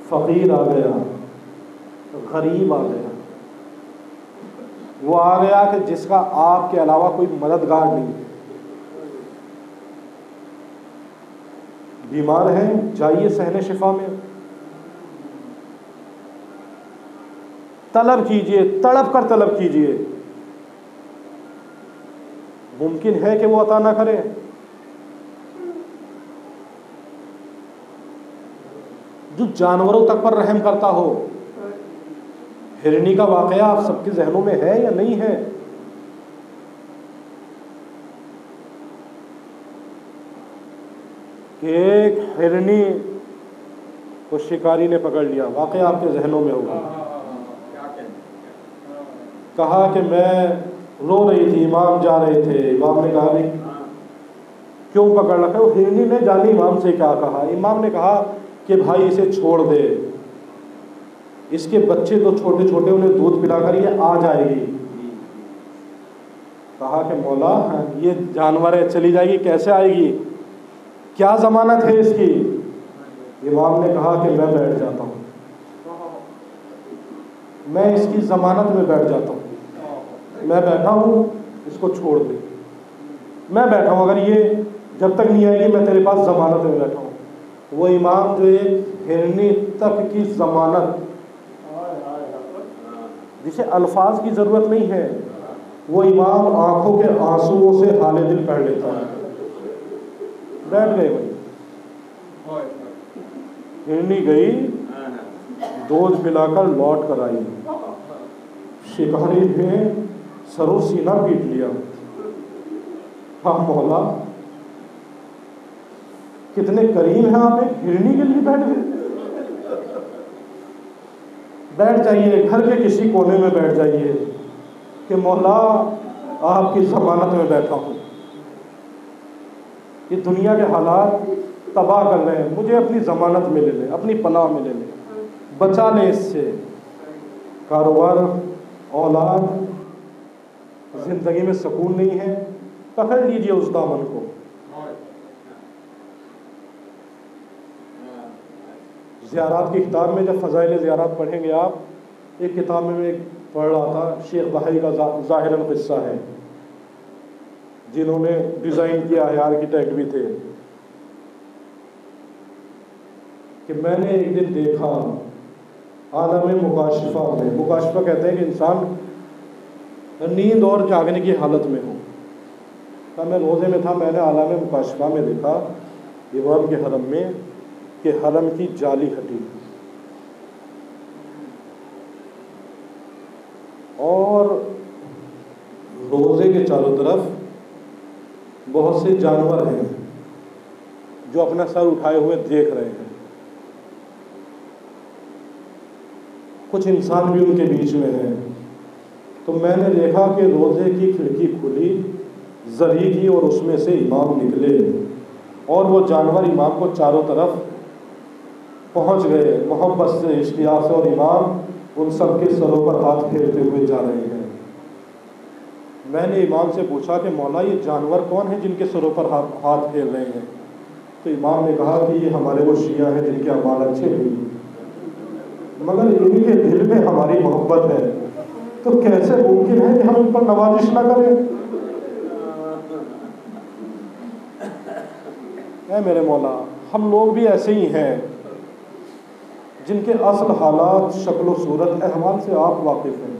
फ़कीर आ गया, गरीब आ गया, वो आ गया कि जिसका आपके अलावा कोई मददगार नहीं है, बीमार हैं जाइए सहने शिफा में, तलब कीजिए, तड़प कर तलब कीजिए, मुमकिन है कि वो अता ना करे। जो जानवरों तक पर रहम करता हो, हिरनी का वाकया आप सबके जहनों में है या नहीं है? एक हिरनी को शिकारी ने पकड़ लिया, वाकया आपके जहनों में होगा। कहा कि मैं रो रही थी, इमाम जा रहे थे, इमाम ने कहा नहीं क्यों पकड़ रखा। वो हिरनी ने जानी इमाम से क्या कहा, इमाम ने कहा कि भाई इसे छोड़ दे, इसके बच्चे तो छोटे छोटे, उन्हें दूध पिलाकर ये आ जाएगी। कहा कि मौला ये जानवर है, चली जाएगी कैसे आएगी, क्या जमानत है इसकी? इमाम ने कहा कि मैं बैठ जाता हूँ, मैं इसकी जमानत में बैठ जाता हूँ, मैं बैठा हूँ, इसको छोड़ दे, मैं बैठा हूँ, अगर ये जब तक नहीं आएगी मैं तेरे पास जमानत में बैठा हूँ। वो इमाम जो है हिरनी तक की जमानत, जिसे अल्फाज की ज़रूरत नहीं है, वो इमाम आंखों के आंसुओं से हाले दिल पढ़ लेता है। बैठ गए भाई, हिरनी गई, दूध पिलाकर लौट कर आई, शिकारी ने सरो सीना पीट लिया। हाँ मौला कितने करीम हैं आप, एक हिरनी के लिए बैठ गए, बैठ जाइए घर के किसी कोने में बैठ जाइए कि मौला आपकी जमानत में बैठा हूँ। ये दुनिया के हालात तबाह कर रहे हैं, मुझे अपनी जमानत में ले लें, अपनी पनाह में ले लें, बचा लें इससे। कारोबार, औलाद, जिंदगी में सुकून नहीं है, पकड़ लीजिए उस दामन को। ज़ियारात की किताब में जब फ़ज़ाइल ज़ियारात पढ़ेंगे आप, एक किताब में मैं पढ़ रहा था, शेख बहाई का ज़ाहिरन क़िस्सा है, जिन्होंने डिज़ाइन किया है, आर्किटेक्ट भी थे, कि मैंने एक दिन देखा आलम मुकाशफा में, मुकाशफा कहते हैं कि इंसान नींद और जागने की हालत में हो, तब मैं रोज़े में था, मैंने आलम मुकाशफा में देखा इमाम के हरम में के हरम की जाली हटी और रोजे के चारों तरफ बहुत से जानवर हैं जो अपना सर उठाए हुए देख रहे हैं, कुछ इंसान भी उनके बीच में हैं। तो मैंने देखा कि रोजे की खिड़की खुली, जरी की, और उसमें से इमाम निकले और वो जानवर इमाम को चारों तरफ पहुँच गए मोहब्बत से, इश्तियाक से, और इमाम उन सब के सरों पर हाथ फेरते हुए जा रहे हैं। मैंने इमाम से पूछा कि मौला ये जानवर कौन है जिनके सरों पर हाथ फेर रहे हैं? तो इमाम ने कहा कि ये हमारे वो शिया हैं जिनके अमाल अच्छे नहीं, मगर इनके दिल में हमारी मोहब्बत है, तो कैसे मुमकिन है कि हम उन पर नवाजिश ना करें? ऐ मेरे मौला, हम लोग भी ऐसे ही हैं जिनके असल हालात शक्ल व सूरत अहवाल से आप वाकिफ़ हैं,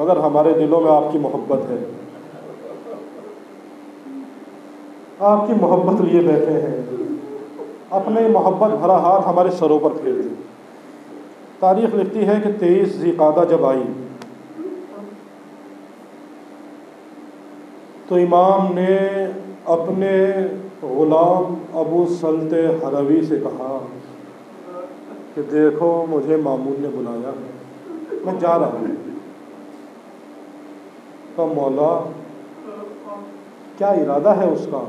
मगर हमारे दिलों में आपकी मोहब्बत है, आपकी मोहब्बत लिए बैठे हैं। अपने मोहब्बत भरा हाथ हमारे सरों पर फेर दी। तारीख़ लिखती है कि तेईस ज़िलक़ादा जब आई तो इमाम ने अपने ग़ुलाम अबू सलते हरवी से कहा कि देखो मुझे मामून ने बुलाया, मैं जा रहा हूँ। तो मौला क्या इरादा है उसका?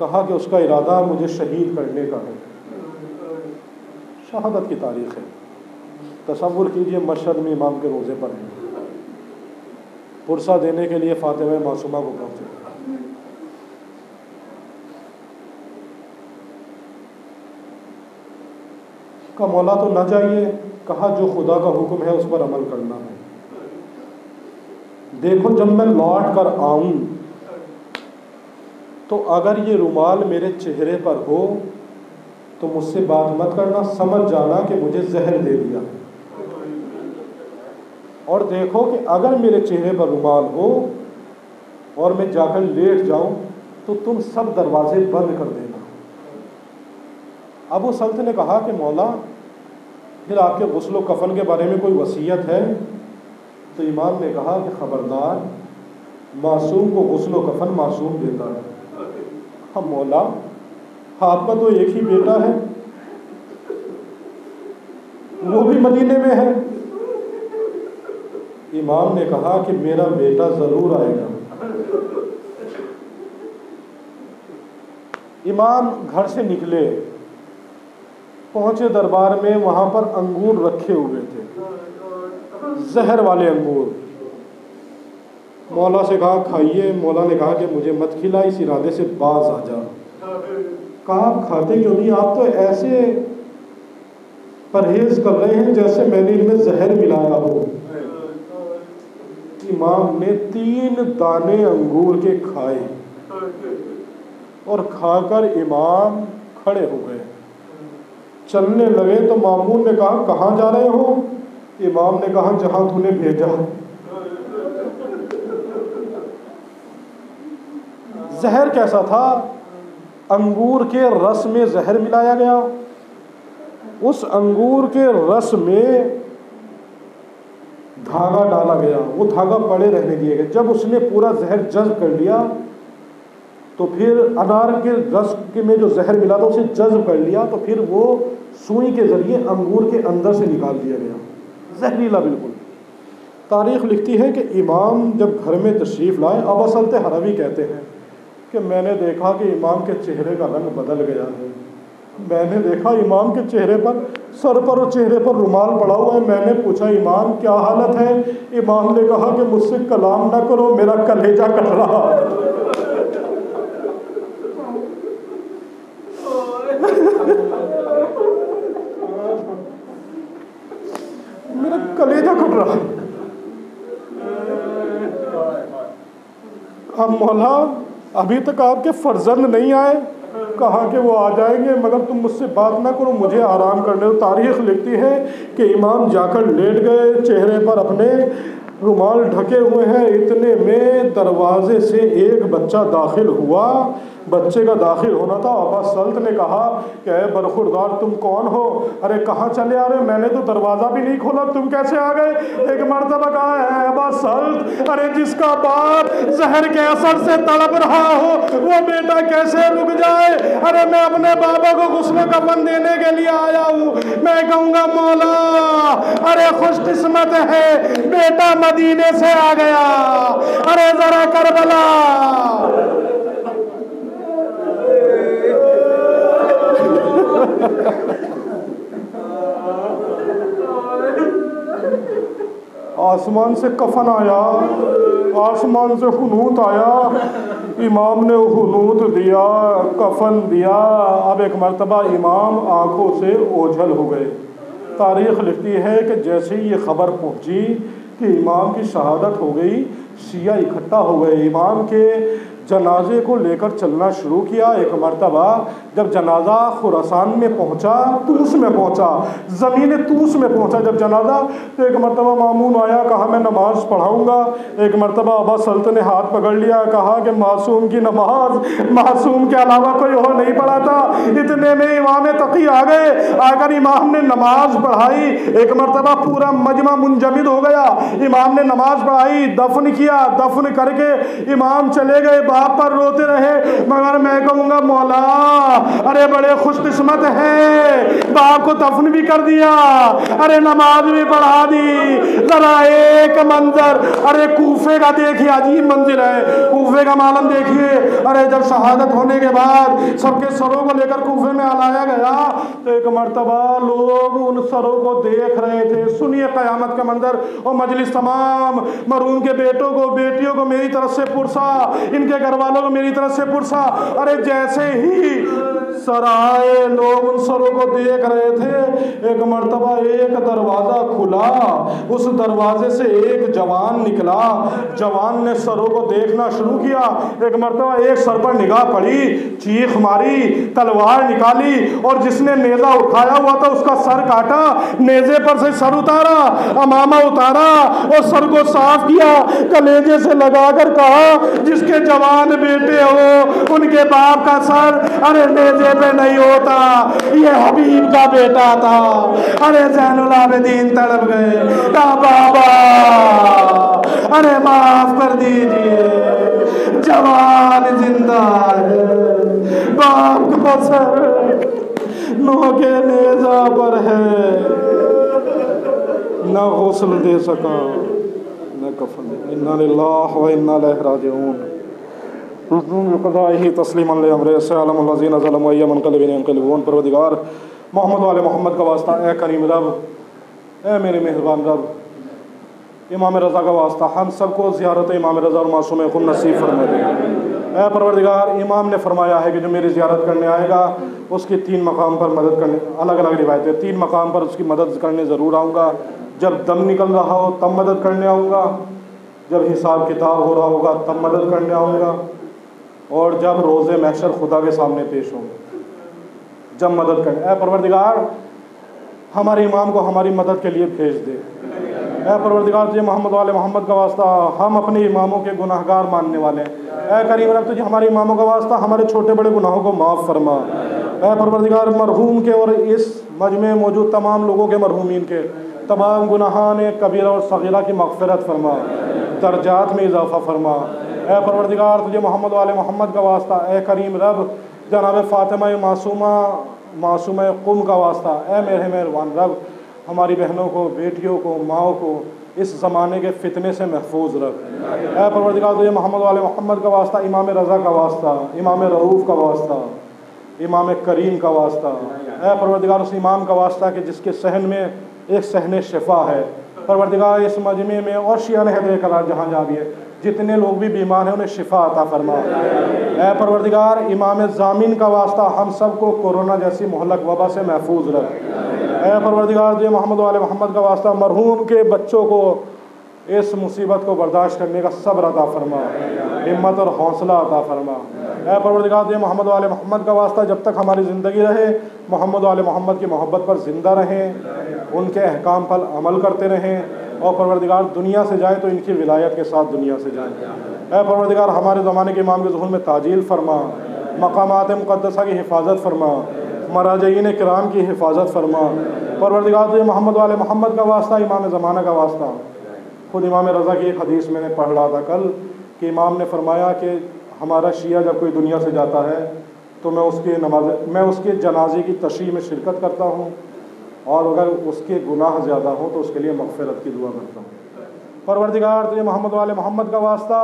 कहा कि उसका इरादा मुझे शहीद करने का है। शहादत की तारीख़ है। तसव्वुर कीजिए, मशहद में इमाम के रोज़े पर हैं, पुरसा देने के लिए फातिमा मासूमा को पहुँचे। का मौला तो ना जाइए। कहा जो खुदा का हुक्म है उस पर अमल करना है। देखो जब मैं लौट कर आऊं तो अगर ये रुमाल मेरे चेहरे पर हो तो मुझसे बात मत करना, समझ जाना कि मुझे जहर दे दिया। और देखो कि अगर मेरे चेहरे पर रुमाल हो और मैं जाकर लेट जाऊं तो तुम सब दरवाजे बंद कर देना। अबू सल्त ने कहा कि मौला, फिर आपके गुस्ल व कफन के बारे में कोई वसीयत है? तो इमाम ने कहा कि ख़बरदार, मासूम को गुस्ल व कफन मासूम देता है। हम मौला, आपका तो एक ही बेटा है, वो भी मदीने में है। इमाम ने कहा कि मेरा बेटा ज़रूर आएगा। इमाम घर से निकले, पहुँचे दरबार में। वहाँ पर अंगूर रखे हुए थे, जहर वाले अंगूर। मौला से कहा खाइए। मौला ने कहा कि मुझे मत खिला, इस इरादे से बाज आ जा। कहा आप खाते क्यों नहीं? आप तो ऐसे परहेज कर रहे हैं जैसे मैंने इनमें जहर मिलाया हो। इमाम ने तीन दाने अंगूर के खाए और खाकर इमाम खड़े हो गए, चलने लगे। तो मामून ने कहा कहाँ जा रहे हो? इमाम ने कहा जहाँ तूने भेजा। जहर कैसा था? अंगूर के रस में जहर मिलाया गया। उस अंगूर के रस में धागा डाला गया, वो धागा पड़े रहने दिए गए। जब उसने पूरा जहर जज्ब कर लिया तो फिर अनार के रस के में जो जहर मिला था उसे जज्ब कर लिया, तो फिर वो सुई के ज़रिए अंगूर के अंदर से निकाल दिया गया, जहरीला बिल्कुल। तारीख़ लिखती है कि इमाम जब घर में तशरीफ़ लाए, अब असलते हरवी कहते हैं कि मैंने देखा कि इमाम के चेहरे का रंग बदल गया है। मैंने देखा इमाम के चेहरे पर, सर पर और चेहरे पर रुमाल पड़ा हुआ है। मैंने पूछा इमाम क्या हालत है? इमाम ने कहा कि मुझसे कलाम ना करो, मेरा कलेजा कट रहा है। मेरा कलेजा कट रहा है। अब मौला, अभी तक आपके फर्जंद नहीं आए। कहा कि वो आ जाएंगे, मगर तुम मुझसे बात ना करो, मुझे आराम करने दो। तारीख़ लिखती है कि इमाम जाकर लेट गए, चेहरे पर अपने रुमाल ढके हुए हैं। इतने में दरवाजे से एक बच्चा दाखिल हुआ। बच्चे का दाखिल होना था। अब्बा सल्त ने कहा कि अरे बरखुरदार, तुम कौन हो? अरे कहाँ चले आ रहे? मैंने तो दरवाज़ा भी नहीं खोला, तुम कैसे आ गए? एक मरतबा कहा है अब्बा सल्त, अरे जिसका बाप जहर के असर से तड़प रहा हो वो बेटा कैसे रुक जाए? अरे मैं अपने बाबा को गुस्ल कफन देने के लिए आया हूँ। मैं कहूँगा मौला, अरे खुशकिस्मत है बेटा मदीने से आ गया। अरे ज़रा करबला, आसमान से कफन आया, आसमान से हुनूत आया। इमाम ने हुनूत दिया, कफन दिया। अब एक मरतबा इमाम आँखों से ओझल हो गए। तारीख़ लिखती है कि जैसे ही ये खबर पहुँची कि इमाम की शहादत हो गई, शिया इकट्ठा हो गए। इमाम के जनाजे को लेकर चलना शुरू किया। एक मरतबा जब जनाजा खुरासान में पहुंचा, तूस में पहुंचा, ज़मीन तूस में पहुंचा जब जनाजा, तो एक मरतबा मामून आया, कहा मैं नमाज पढ़ाऊँगा। एक मरतबा अबा सल्त ने हाथ पकड़ लिया, कहा कि मासूम की नमाज मासूम के अलावा कोई और नहीं पढ़ाता। इतने में इमाम तकी आ गए, आकर इमाम ने नमाज पढ़ाई। एक मरतबा पूरा मजमा मुंजमिद हो गया। इमाम ने नमाज पढ़ाई, दफन किया, दफन करके इमाम चले गए। बाप पर रोते रहे, मगर मैं कहूँगा मौला अरे बड़े खुशकिस्मत हैं, बाप को दफन भी कर दिया, अरे नमाज भी पढ़ा दी। जरा एक मंजर अरे कूफे का देखिए, अजीब मंजर है कूफे का। मालम देखिए, अरे जब शहादत होने के बाद सबके सरों को लेकर कूफे में लाया गया, तो एक मरतबा लोग उन सरों को देख रहे थे। सुनिए कयामत का मंजर। और मजलिस तमाम मरहूम के बेटों को बेटियों को मेरी तरफ से पुरसा, इनके घर वालों को मेरी तरफ से पुरसा। अरे जैसे ही सर आए, लोग उन सरों को देख रहे थे, एक मरतबा एक दरवाज़ा खुला, उस दरवाजे से एक जवान निकला। जवान ने सरों को देखना शुरू किया। एक मरतबा एक सर पर निगाह पड़ी, चीख मारी, तलवार निकाली, और जिसने नेजा उठाया हुआ था उसका सर काटा, नेजे पर से सर उतारा, अमामा उतारा और सर को साफ किया, कलेजे से लगाकर कहा जिसके जवान बेटे हो उनके बाप का सर अरे नेजे पे नहीं होता, ये हबीब का बेटा था। अरे ज़ैनुल आबदीन तड़प गए, कहा बाबा अरे माफ कर दीजिए, जवान जिंदा है, बाप का सर नो के नेजा पर है, ना गौसल दे सका ना कफन। इन्ना लिल्लाह व इन्ना इलैहि राजिऊन। क़ज़ाही तस्लीमन लिअमरे सयअलमु लज़ीना ज़लमू अय्य मनक़लबिन यनक़लिबून। परवरदिगार मोहम्मद वाले मोहम्मद का वास्ता ए करीम रब, ए मेरे मेहरबान रब, इमाम रज़ा का वास्ता हम सबको ज़ियारत इमाम रज़ा और मासूम ख़ुन नसीब फरमा दे। ए परवरदिगार, इमाम ने फरमाया है कि जो मेरी ज़ियारत करने आएगा उसकी तीन मकाम पर मदद करने, अलग अलग रिवायतें, तीन मकाम पर उसकी मदद करने ज़रूर आऊँगा। जब दम निकल रहा हो तब मदद करने आऊँगा, जब हिसाब किताब हो रहा होगा तब मदद करने आऊँगा, और जब रोज़े महशर खुदा के सामने पेश होंगे जब मदद करने। ए परवरदिगार, हमारे इमाम को हमारी मदद के लिए भेज दे। ए परवरदिगार, तुझे मोहम्मद वाले मोहम्मद का वास्ता, हम अपने इमामों के गुनाहगार मानने वाले हैं। ए करीम रब, तुझे हमारे इमामों का वास्ता हमारे छोटे बड़े गुनाहों को माफ़ फरमा। ए परवरदिगार, मरहूम के और इस मजमे मौजूद तमाम लोगों के मरहूमीन के तमाम गुनाहान कबीरा और सगीरा की मग़फ़िरत फरमा, दर्जात में इजाफ़ा फरमा। ए परवरदिगार, तुझे मोहम्मद वाले मोहम्मद का वास्ता, ए करीम रब, जनाब फ़ातिमा मासूमा मासूमा क़ुम का वास्ता, ए मेरे मेहरबान रब, हमारी बहनों को बेटियों को माओं को इस ज़माने के फितने से महफूज रख। ए परवरदिगार, तुझे मोहम्मद वाले मोहम्मद का वास्ता, इमाम रज़ा का वास्ता, इमाम रऊफ़ का वास्ता, इमाम करीम का वास्ता। ए परवरदिगार, उस इमाम का वास्ता कि जिसके सहन में एक सहन शिफा है। परवरदिगार, इस मजमे में और शियान हैदर करार जहाँ जहाँ भी है जितने लोग भी बीमार हैं उन्हें शिफा अता फरमा। ए परवरदिगार, इमाम ज़ामिन का वास्ता, हम सबको कोरोना जैसी मोहलक वबा से महफूज रख। ए परवरदिगार, तुझे मोहम्मद वाले मोहम्मद का वास्ता, मरहूम के बच्चों को इस मुसीबत को बर्दाश्त करने का सब्र अता फरमा, हिम्मत और हौसला अता फरमा। ए परवरदिगार, तुझे मोहम्मद वाले मोहम्मद का वास्ता, जब तक हमारी ज़िंदगी रहे मोहम्मद वाले मोहम्मद की मोहब्बत पर ज़िंदा रहें, उनके अहकाम पर अमल करते रहें, और परवरदिगार दुनिया से जाएँ तो इनकी विलायत के साथ दुनिया से जाएँ। ए परवरदिगार, हमारे ज़माने के इमाम के ज़ुहूर में ताजील फरमा, मकामात मुक़द्दसा की हिफाजत फरमा, मराजईन किराम की हिफाजत फरमा। परवरदिगार, तुझे मोहम्मद वाले मोहम्मद का वास्ता, इमाम ज़माना का वास्ता। ख़ुद इमाम रज़ा की एक हदीस मैंने पढ़ रहा था कल कि इमाम ने फरमाया कि हमारा शिया जब कोई दुनिया से जाता है तो मैं उसके नमाज मैं उसके जनाजे की तशरीह में शिरकत करता हूँ, और अगर उसके गुनाह ज़्यादा हों तो उसके लिए मग़फ़िरत की दुआ करता हूँ। परवरदिगार, तुझे मोहम्मद वाले मोहम्मद का वास्ता,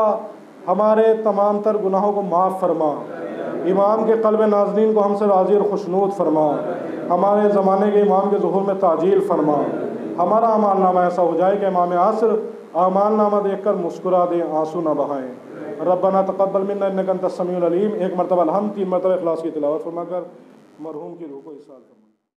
हमारे तमाम तर गुनाहों को माफ़ फरमा, इमाम के क़ल्ब नाज़रीन को हमसे राज़ी और खुशनूद फरमा, हमारे ज़माने के इमाम के ज़ुहूर में ताजील फरमा। हमारा अमालनामा ऐसा हो जाए कि इमाम आसर अमालनामा देख कर मुस्कुरा दें, आंसू ना बहाएँ। रब्बना तक़ब्बल मिन्ना इन्नका अंतस समीउल अलीम। एक मरतबा हम, तीन मरतबा इखलास की तिलावत फरमा कर मरहूम की रूह को इरशाद फरमा।